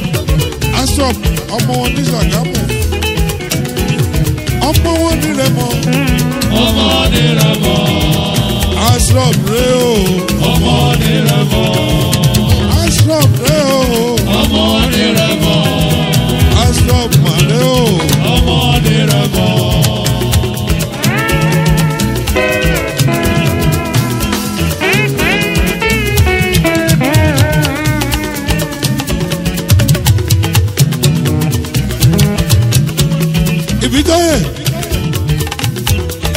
Asom ọmọ wọn ní Ṣàgámù ọmọ wọn ní Rẹ̀mọ ọmọ ní Rẹ̀mọ. Asom rẹ o ọmọ ní Rẹ̀mọ Asom rẹ o ọmọ ní Rẹ̀mọ Asom màrẹ o. Ibitoye,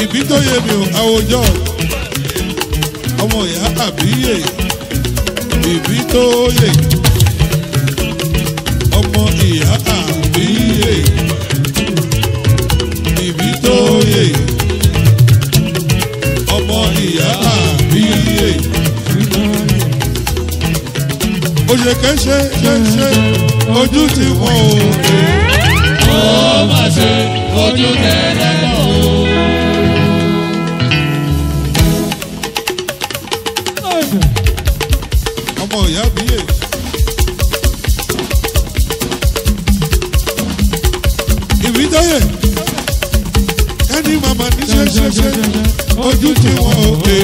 Ibitoye mi o àwùjọ, ọmọ ìyá àbíyè, Ibitoye, ọmọ ìyá àbíyè. Ọmọ ìyá àbíyè oṣù kẹsẹ kẹsẹ ojú ti wọn o. Ó mà ṣe ojú tẹ̀lé lọ o. Ọmọ ìyá àbíyè. Ìbítóyè kẹ́ni màmá ní ṣẹ́ṣẹ́ṣẹ́. Ojú ti wọn òkè.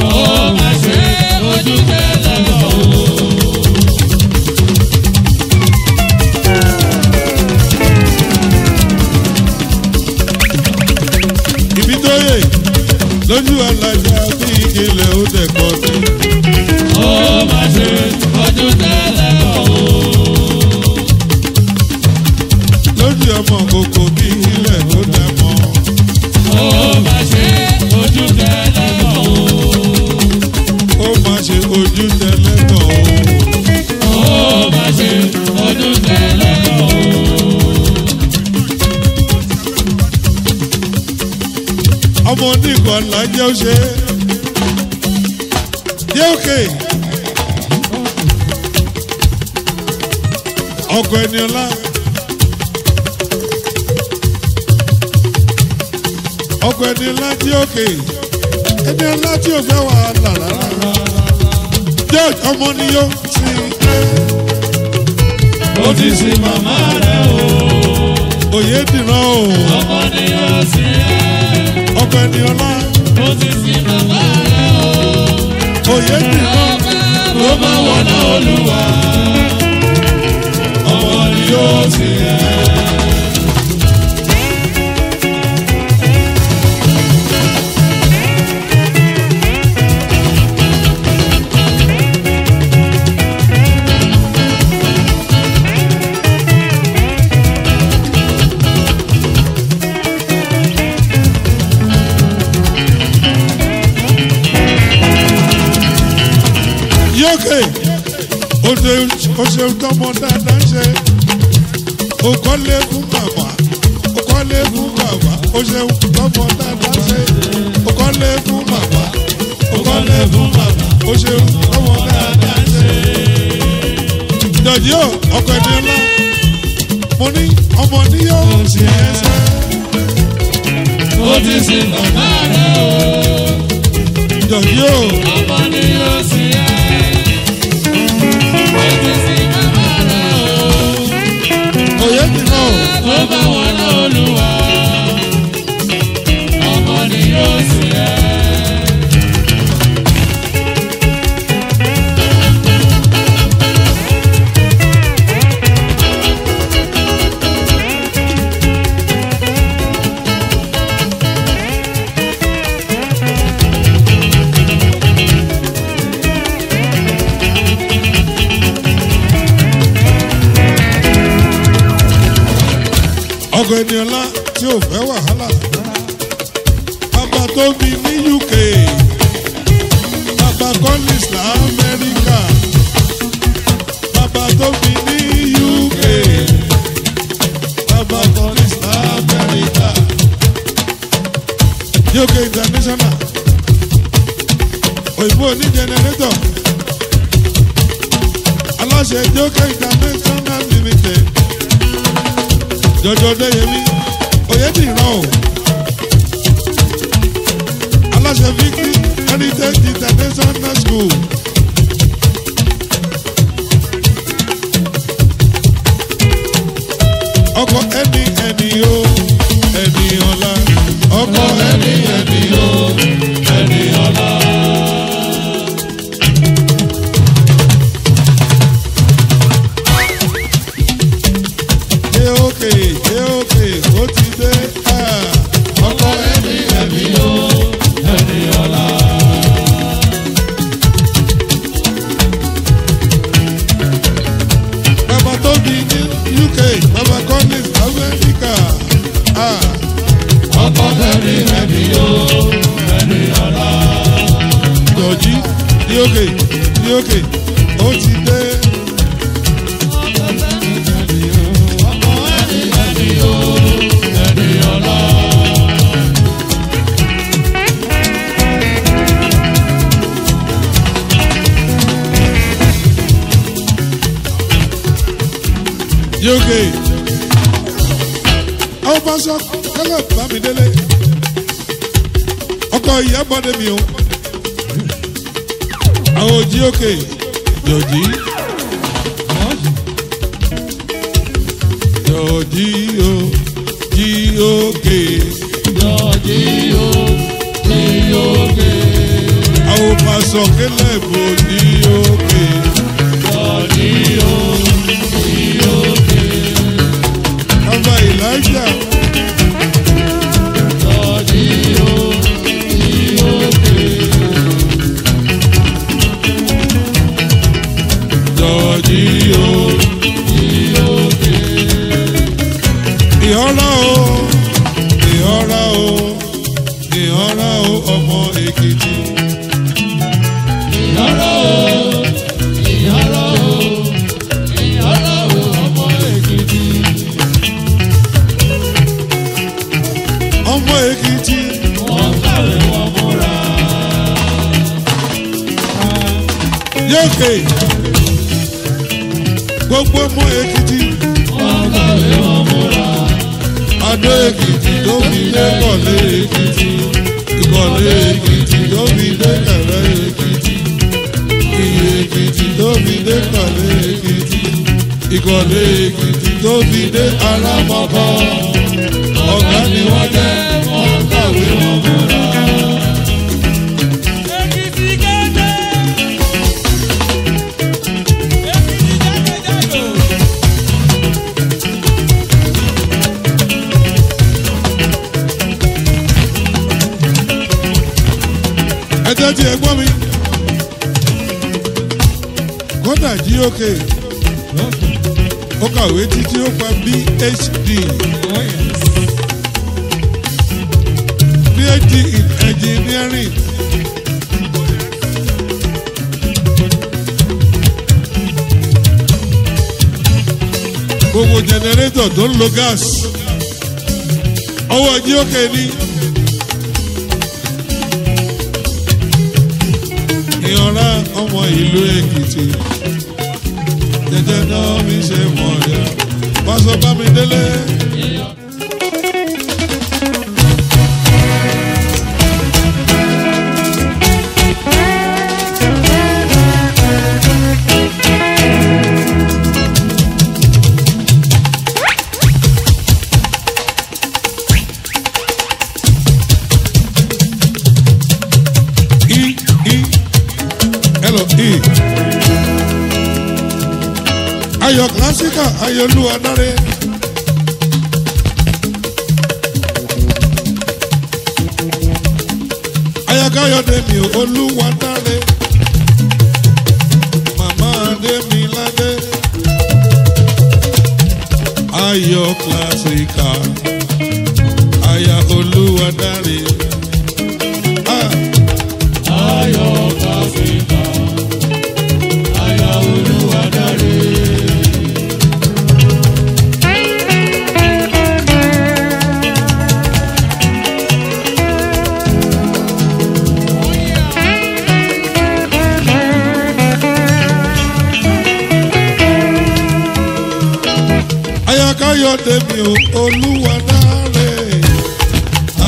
Ó mà ṣe ojú tẹ̀lé lọ o. Ibitoye lójú alájà bí ilẹ̀ ó dẹ̀kọ́ sí. Ó mà ṣe ojú tẹ̀lé lọ o. Lójú ọmọ kòkó bí ilẹ̀ ó dẹ̀ mọ́. Ó mà ṣe ojú tẹ̀lé lọ o. Ó mà ṣe ojú tẹ̀lé lọ o. Ó mà ṣe ojú tẹ̀lé lọ o. Ọmọ oníkan lájẹ́ ó ṣe. Yé òkè. Ọkọ Eniola. Ọkọ Eniola tí òkè Eniola tí ò fẹ́ wàhálà rárá George ọmọ ni yóò ti dé. Ó ti sin màmá rẹ̀ o. Oyediran o. Ọmọ ni yóò ti dé. Ọkọ Eniola. Ó ti sin màmá rẹ̀ o. Oyediran ló máa wọ̀nà Olúwa. Ọmọ ni yóò ti dé. O ṣeun tọmọ dáadáa ṣe o kọ́lé fún bàbá o kọ́lé fún bàbá. o ṣeun lọ́fọ̀ tá a bá ṣe o kọ́ lé fún bàbá o kọ́ lé fún bàbá o ṣeun lọ́fọ̀ tá a bá ṣe. Jọ̀dí o ọkọ ẹni lọ mo ní ọmọ níyọ̀ sí ẹsẹ̀. Ó ti sin bàbá rẹ̀ o. Jọ̀dí o ọmọ níyọ̀ sí ẹsẹ̀. Ó ti sin bàbá rẹ̀ o. Oyediran ó bá wọn lọ Olúwa. Ọkọ ẹni ọlá tí ò fẹ́ wàhálà. Bàbá tó bí ní U K. Bàbá Collins la Amẹ́ríkà. Bàbá tó bí ní U K. Bàbá Collins la Amẹ́ríkà. U K International. Òyìnbó ní jẹnẹrétọ̀. Aláṣẹ U K International Limited. Jọjọ Déyẹmí Oyediran aláṣẹ Victory Heritage International School ọkọ ẹni ẹni o ẹni ọlá ọkọ ẹni ẹni o ẹni ọlá. Okay. Àwọn pásọ kẹ́lẹ́ Bámidélé. Ọkọ ìyá bọ́dẹ̀ mi o. Àwọn òjì òkè jòjì. Jòjì o jí òkè. Jòjì o jí òkè. Àwọn pásọ kẹ́lẹ́ bòjì òkè. Jòjì o jí òkè. Elijah. Ìhọ́lá o, ìhọ́lá o, ìhọ́lá o ọmọ Èkìtì. Ìhọ́lá o. Yókè gbogbo ọmọ Èkìtì wọn kàwé wọn múra. Adó Èkìtì tó fi dé Kọ̀lé Èkìtì, Ìkọ̀lé Èkìtì tó fi dé Kẹ̀rẹ́ Èkìtì, Ìyè Èkìtì tó fi dé Kọ̀lé Èkìtì, Ìkọ̀lé Èkìtì tó fi dé Alámọ̀kọ́. Ọ̀gá ni wọ́n jẹ́ wọn kàwé wọn múra. Ẹjọ́ ti ẹ̀gbọ́n mi kódà jí òkè ó kàwé títí ó pa B H D B H D in engineering gbogbo jẹnẹrétọ̀ tó ń lo gas ọwọ́ Eji oke ni Iyora ọmọ ìlú Èkìtì Jẹ́jẹ́ na mi ṣe mo ya Baso Bámidélé Ayo classica, ayo lua dare. Ayo kayo demi olua dare. Mama demi lade. Ayo classica, ayo olua dare. Ah, ayo classica. Ayo demi Olúwa dare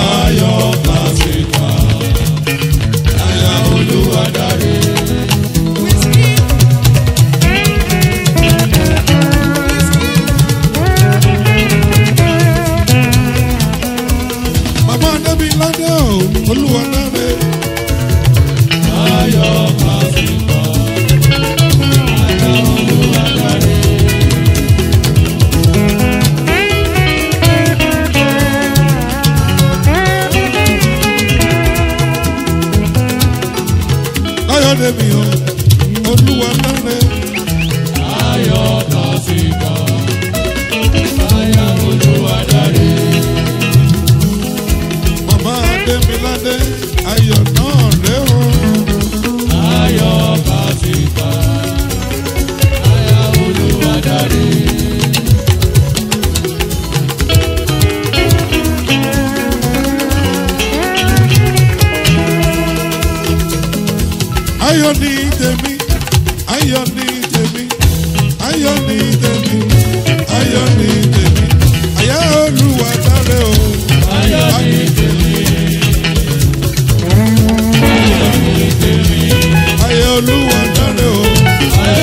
Ayo classica Ayo Olúwa dare Mama demi lade Olúwa dare Ayo classica Ayo Olúwa dare Ayo classica, ayo Olúwa dare. Mama demi lade, ayo náà rẹ o. Ayo classica, ayo Olúwa dare. Ayo ni tèmi, ayo ni tèmi, ayo ni tèmi, ayo ni tèmi, ayo Olúwa dare o. Ayo ni tèmi, ayo ni tèmi, ayo Olúwa dare o. Ayo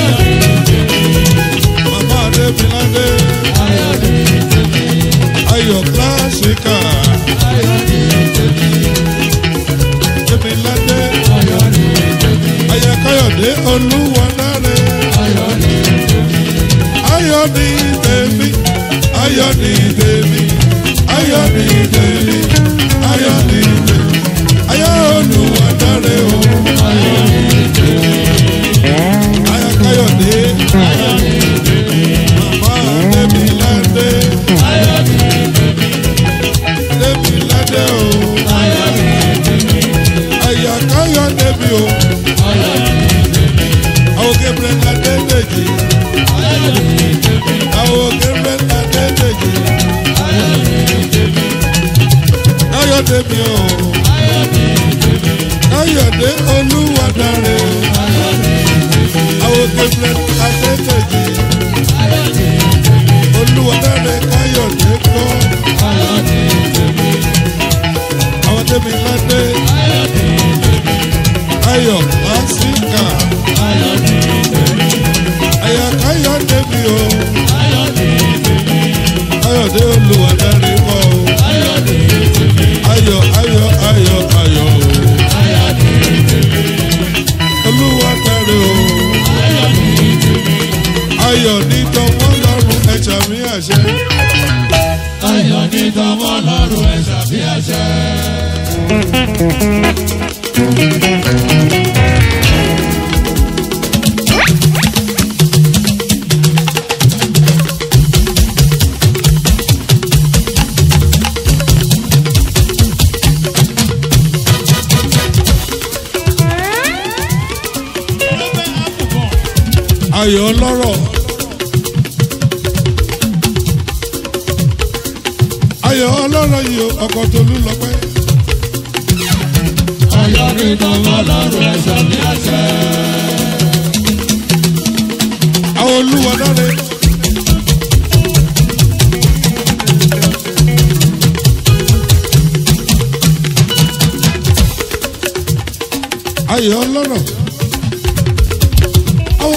ni tèmi, mama demi lade. Ayo ni tèmi, ayo classica. Ayo ni tèmi, demi lade. Ayo ni tèmi. Aya Kayode Olúwa dare Ayo ni tèmi Ayo ni tèmi Ayo ni tèmi Ayo ni tèmi Ayo ni tèmi Aya Olúwa dare o Ayo ni tèmi Aya Kayode Ayo ni tèmi Mama demi lade Ayo ni tèmi Demi lade o Ayo ni tèmi Aya Kayode mi o Awo kebrenda dedeji, awo kebrenda dedeji. Ayo demi o, ayo de Olúwa dare. Awo kebrenda dedeji, Olúwa dare ayo de ko. Awo demi lade, ayo classica. Ayo demi o Ayo demi Ayo de Olúwa dare mo Ayo demi Ayo ayo ayo ayo Ayo demi Olúwa dare o Ayo demi Ayo ni towo lorun eja mi ase Ayo ni towo lorun eja mi ase Ayọ̀ lọ́rọ̀ Ayọ̀ lọ́rọ̀ yo oko tolu lope ayori to Ọlọ́run esa mi ase Olúwa dole ayo loro awo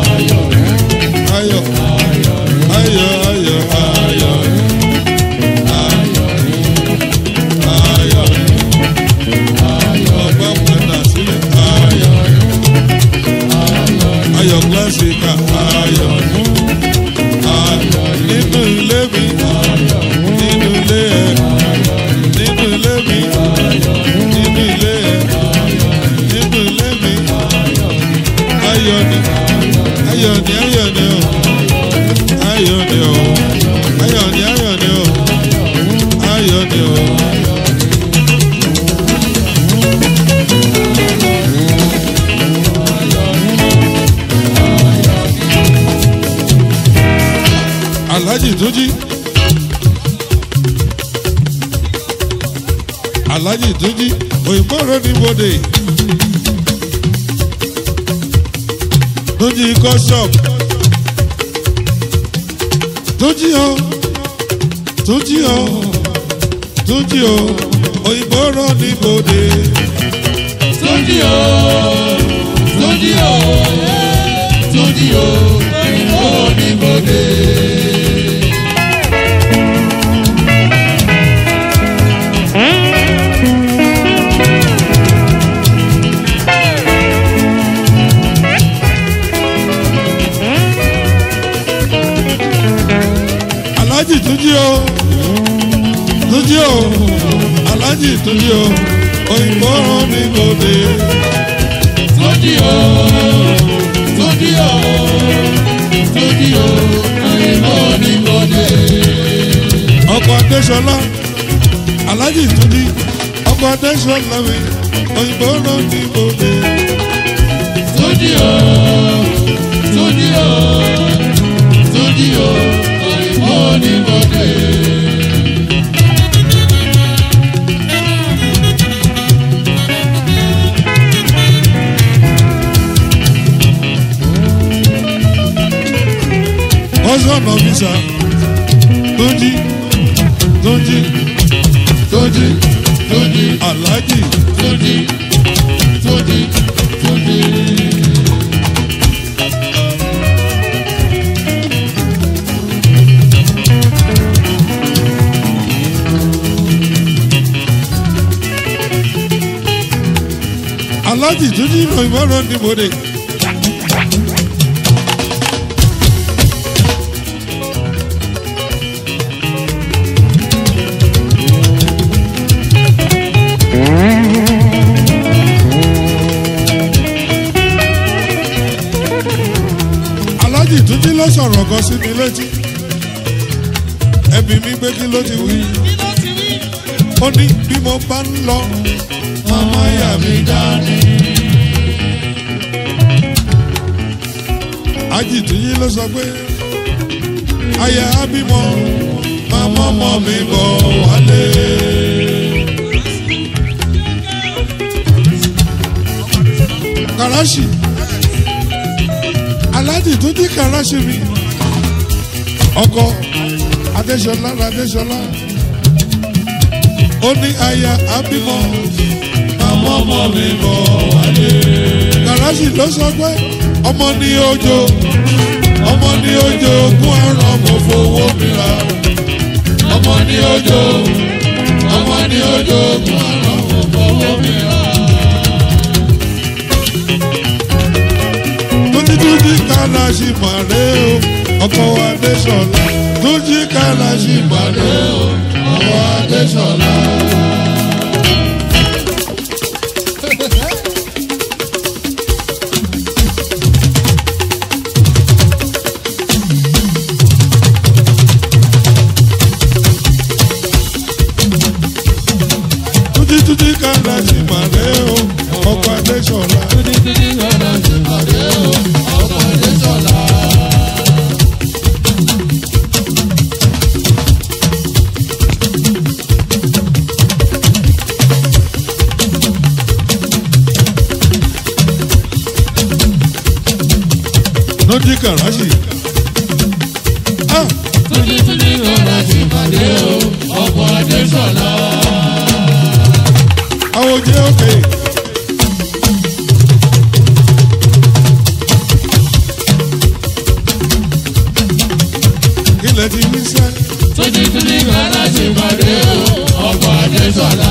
Ayọ̀ ayọ̀ ayọ̀ ayọ̀ ayọ̀ ayọ̀ ọba padà sílẹ̀. Ayọ̀ ayọ̀ kílásìkà. Ayọ̀ ayọ̀ nínú ilé mi nínú ilé ẹ̀ nínú ilé mi nínú ilé ẹ̀. Ayọ̀ni ayọ̀ni o ayọ̀ni o ayọ̀ni ayọ̀ni o ayọ̀ni o. Alhaji Túnjí Alhaji Túnjí òyìnbó rẹ ní bòde. Túnjí kọ́ ṣọ́ọ̀bù Túnjí o Túnjí o Túnjí o òyìnbó rán ní bòde. Túnjí o Túnjí o Túnjí o òyìnbó rán ní bòde. Alhaji Túnjí o Túnjí o Alhaji Túnjí o òyìnbó rán ní bòde. Túnjí o Túnjí o Túnjí o òyìnbó ní bòde. Ọkọ Adéṣọlá Alhaji Túnjí ọkọ Adéṣọlá mi òyìnbó rán ní bòde. Túnjí o Túnjí o Túnjí o. Money, money. Ocean officer, Túnjí, Túnjí, Túnjí, Túnjí, Alhaji, Túnjí, Túnjí, Túnjí. Alhaji Túnjí no ìbọ̀rọ̀ ní bòde. Alhaji Túnjí ló sọ̀rọ̀ kan sí mi létí. Ẹbí mi gbé kí ló ti wí. Ó ní bí mo bá ń lọ. Mama ya mi dani. Alhaji Túnjí ló sọ pé aya bímọ màmá ọmọ mi bọ̀ wálé. Karachi Alhaji Túnjí Karachi mi ọkọ Adéṣọlá Adéṣọlá ó ní aya bímọ. Ọmọ ọmọ mi bọ̀ wálé. Karachi ló sọ pé ọmọ ní ojo ọmọ ní ojo ogún ẹran mo fowó mi ra. Ọmọ ní ojo ọmọ ní ojo ogún ẹran mo fowó mi ra. Túnjí Túnjí Karachi màrè o ọkọ Adéṣọlá. Túnjí Karachi màrè o ọkọ Adéṣọlá. Túnjí Túnjí Karachi Sunday Karachi. Ah. Sunday Sunday Karachi pàdé o, ọ̀pọ̀ Adéṣọlá. Àwọn òjì òkè. Ilẹ̀ ti ní sẹ́. Sunday Sunday Karachi pàdé o, ọ̀pọ̀ Adéṣọlá.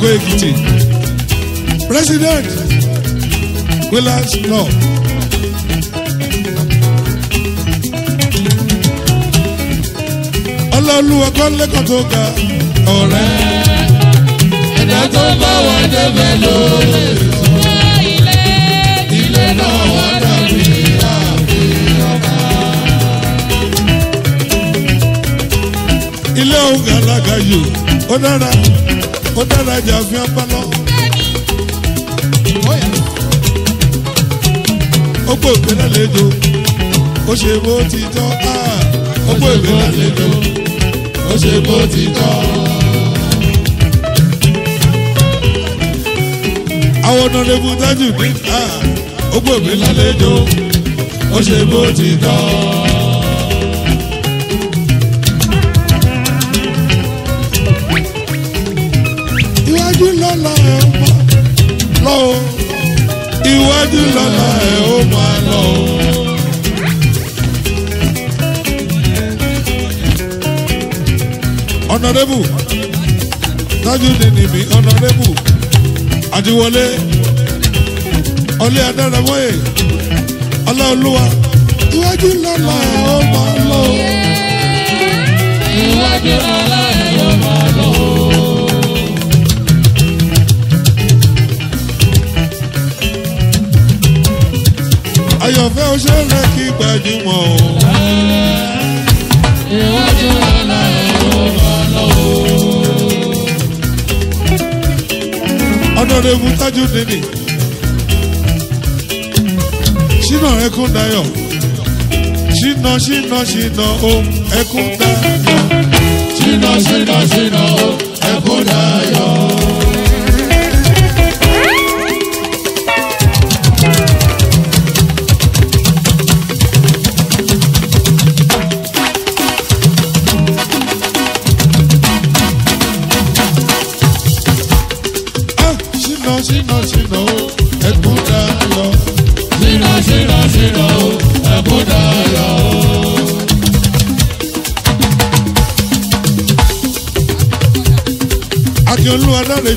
Agwe Ekiti. President Willard Law. Ololuwa kon lekan to ga ore. Eda to ba wa de belo. Ile ile no wa da mi. Ile ogalaga yo odara odara ja fi apalo opo gbena lejo o se bo ti to ah opo gbena lejo o se bo ti to awon no le bu taju bi ah opo gbena lejo o se bo ti to Lola e o Iwaju lola e o ma lo Honorable Tajudeen mi Honorable Ajiwole Ole Adaramoye Olaoluwa Iwaju lola e o ma lo Iwaju lola e o ma lo Ayo fe o se re ki gbajumo o Iwaju lola o ma lo Honorable Tajudeen Shina Ekun Dayo Shina Shina Shina o Ekun Dayo Shina Shina Shina o Ekun Dayo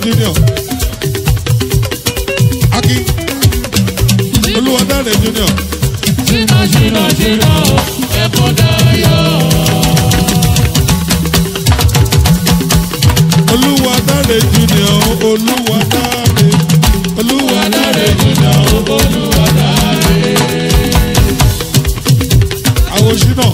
Junior Aki Oluwadare Junior Shina Shina Shina Ebodayo Oluwadare Junior Oluwadare Oluwadare Junior Oluwadare Awo Shina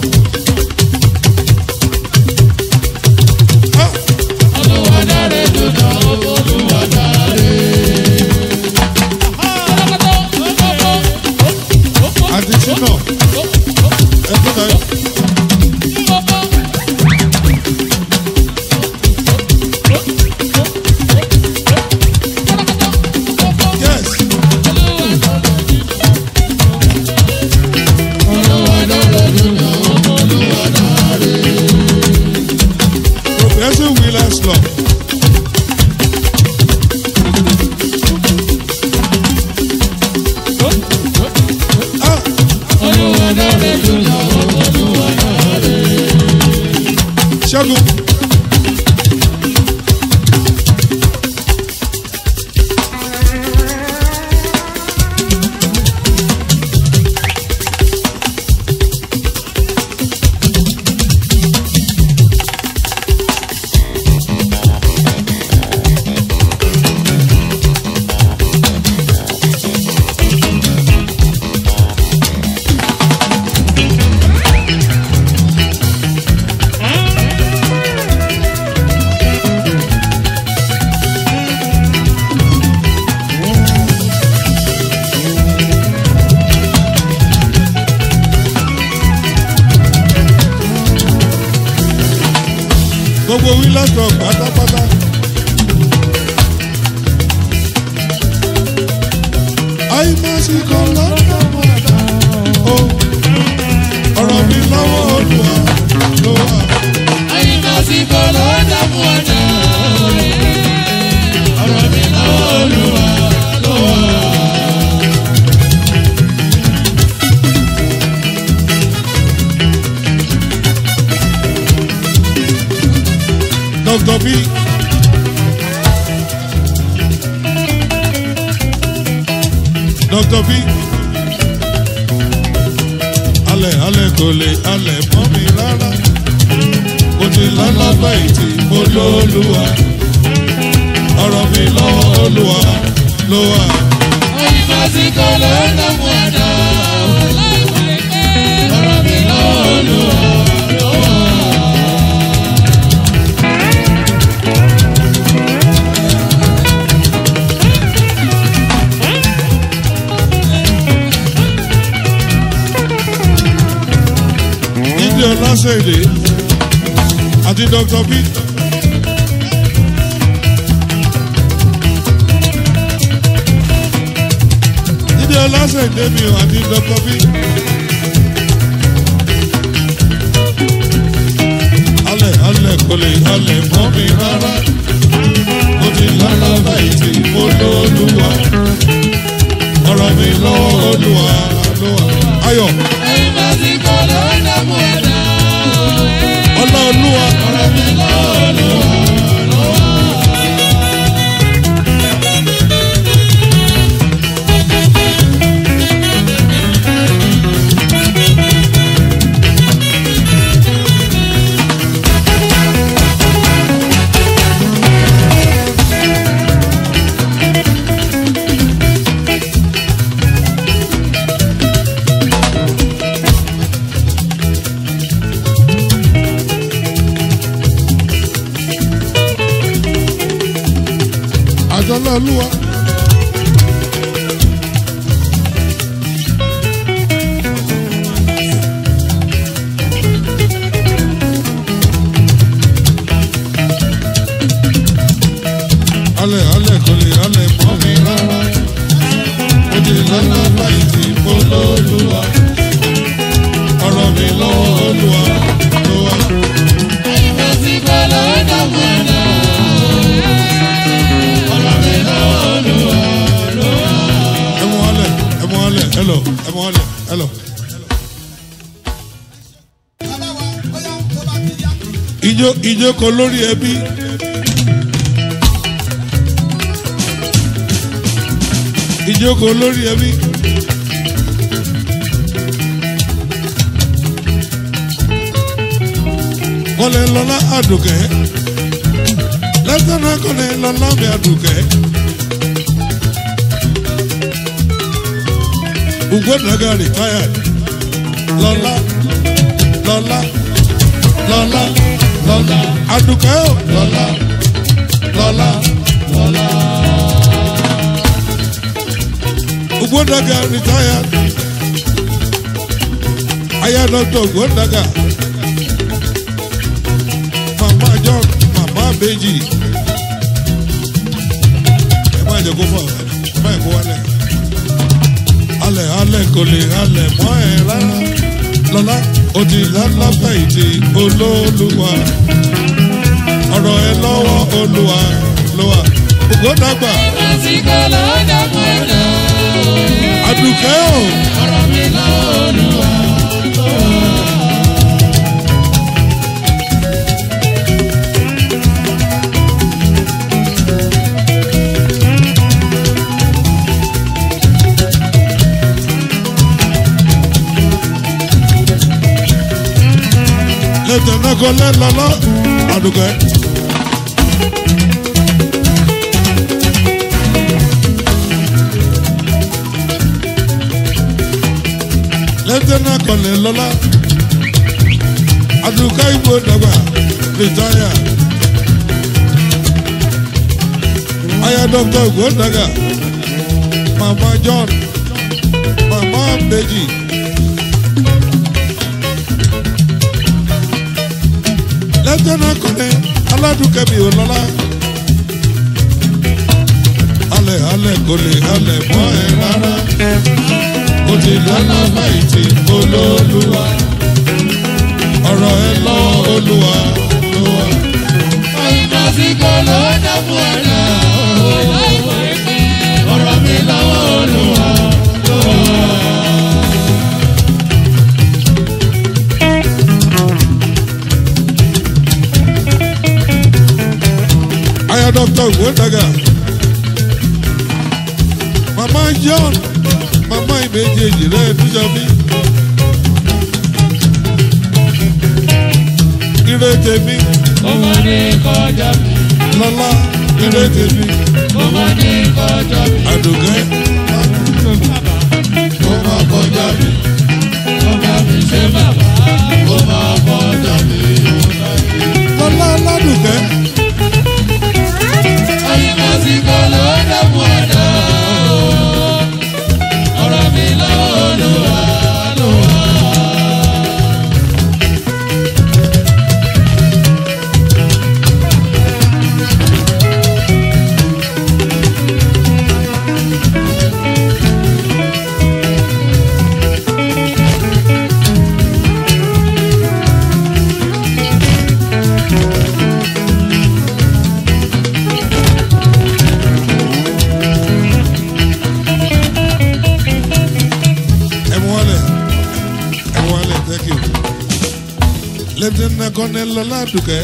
Doctor V. Ale ale kole ale pomi rara. Oti lala baiti ololuwa. Ọ̀rọ̀ mi lọ́wọ́ Olúwa lọ́wọ́. Oyin ma si kole na mwana. Ọ̀rọ̀ mi lọ́wọ́ Olúwa lọ́wọ́. Lásìlè àti Doctor B. Níbi ọlásìlè mi àti Doctor B. Alẹ̀ alẹ̀ kò lè alẹ̀ mọ́ mi rárá. Mo ti lálọ́ báyìí tí mo lọ Olúwa. Ọ̀rọ̀ mi lọ́wọ́ Olúwa lọ́wọ́. Ayọ̀. Ẹ̀yin máa ti kọ́ lọ́wọ́ náà mú ẹ̀dá. Olúwa ọ̀rọ̀ mi lọ́wọ́ Olúwa lọ́wọ́. Olúwa ale ale kole ale pọ̀ mi rárá. Ó ti lọ́nà báyìí tí mo lọ Olúwa. Ọ̀rọ̀ mi lọ́wọ́ Olúwa lọ́wọ́. Ẹ̀yin bá ti bọ̀ lọ́nà mọ́nà. Hello, hello, hello. Ijo, ijo ko lórí ẹbí. Ijo ko lórí ẹbí. Kole lola aduke. Lẹ́sẹ̀ náà kole lola mi aduke. Ugodaga retired. Lola, Lola, Lola, Lola. Adukao, Lola, Lola, Lola. Ugodaga retired. Aya Doctor Ugodaga. Mama John, Mama Beji. Ema je go for. Ema go wale. Ale ale kole ale mọ́ ẹ rárá. Lọ́lá ó ti lálá báyìí tí mo lọ Olúwa. Ọ̀rọ̀ ẹ lọ́wọ́ Olúwa lọ́wà. Ògbódàgbà. Ẹ̀rọ ti kọ́ lọ́dàgbà náà. Àdùkẹ́ o. Ọ̀rọ̀ mi lọ́wọ́ Olúwa lọ́wà. Tẹ̀lé kọ́lẹ́ lọ́lọ́ Àdùkẹ́. Lẹ́tẹ̀lé kọ́lẹ́ lọ́lá Àdùkẹ́ ìbò dàgbà rìtáyà. Aya Doctor Ìgbò dàgbà. Mama John. Mama Beji. Lẹ́tẹ̀nà kọ́ni aládùúkẹ́ mi ò lọ́lá. Alẹ̀ alẹ̀ kò lè alẹ̀ mọ́ ẹ rárá. Ó ti lọ́lá báyìí tí mo lọ Olúwa. Ọ̀rọ̀ ẹ lọ́wọ́ Olúwa lọ́wọ́. Oyin ma sí kọ́ lọ́dà fún ẹ náà. Ọ̀rọ̀ mi lọ́wọ́ Olúwa lọ́wọ́. Doctor Wodaga, Mama John. méjèèjì rẹ̀ tún jọ mí. Ire tèmi, ọmọdé kọjá mi. Lọ́lá, ire tèmi, ọmọdé kọjá mi. Àdùkẹ́, ọmọ kọjá mi. Ọmọ mi ṣe bàbá, ọmọ kọjá mi. Lọ́lá ládùkẹ́. Àyìnbó sí kọ́ ló dẹ́kun ọ̀dọ́. Laduke,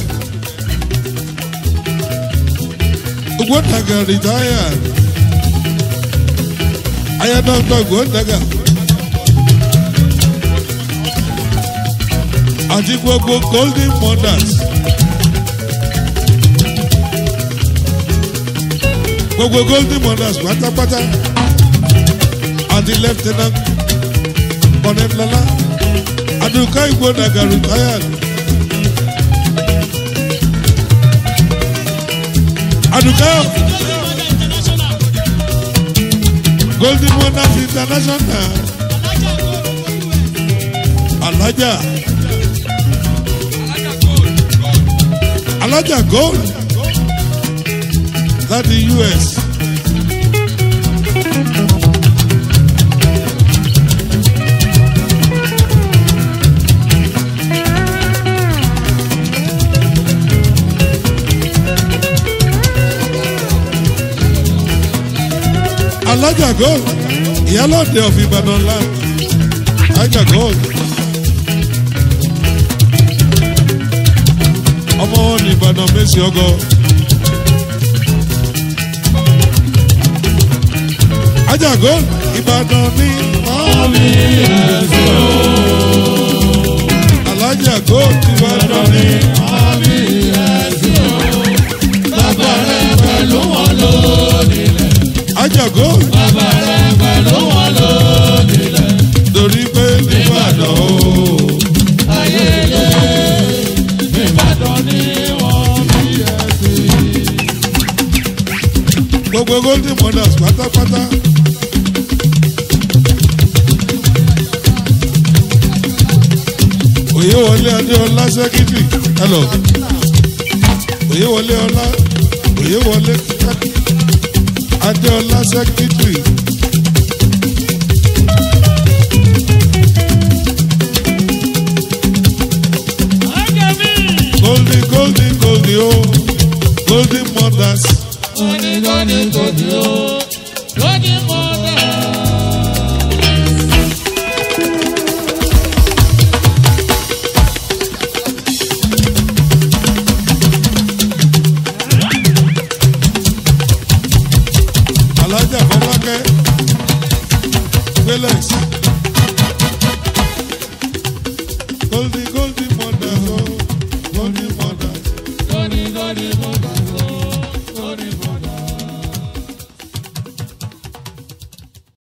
Ugotaga retired. I am not Ugotaga. Ajibobo Golden Wonders. Bobo Golden Wonders, Pata Pata. And the Lieutenant Bonnet Lala. Adukai Ugotaga retired. Aduka Golden Wonders International Alaja Alaja Gold that the U S Alaja Gold, yellow day of Ibadan land. Alaja Gold. Ọmọ on Ibadan Messi Ogo. Alaja Gold, Ibadan ni Mami Esio. Alaja Gold, Ibadan ni Mami Esio. Bàbá rẹ̀ pẹ̀lú wọn lónìí. Alaja Gold. Bàbá rẹ̀ pẹ̀lú wọn lónìí lẹ̀. Torí pé Ìbàdàn o. Ayẹyẹ Ìbàdàn ni wọ́n bí ẹ sí. Gbogbo Golden Wonders pátápátá. Oyewole Adéọlá Sẹ́kìtì. Hello. Oyewole Ọlá. Oyewole Sẹ́kìtì. Adéọlá Secretary Golden Golden Golden o Golden Mothers Golden Golden Golden o Golden Golden Golden Wonders, Golden Wonders, Golden Golden.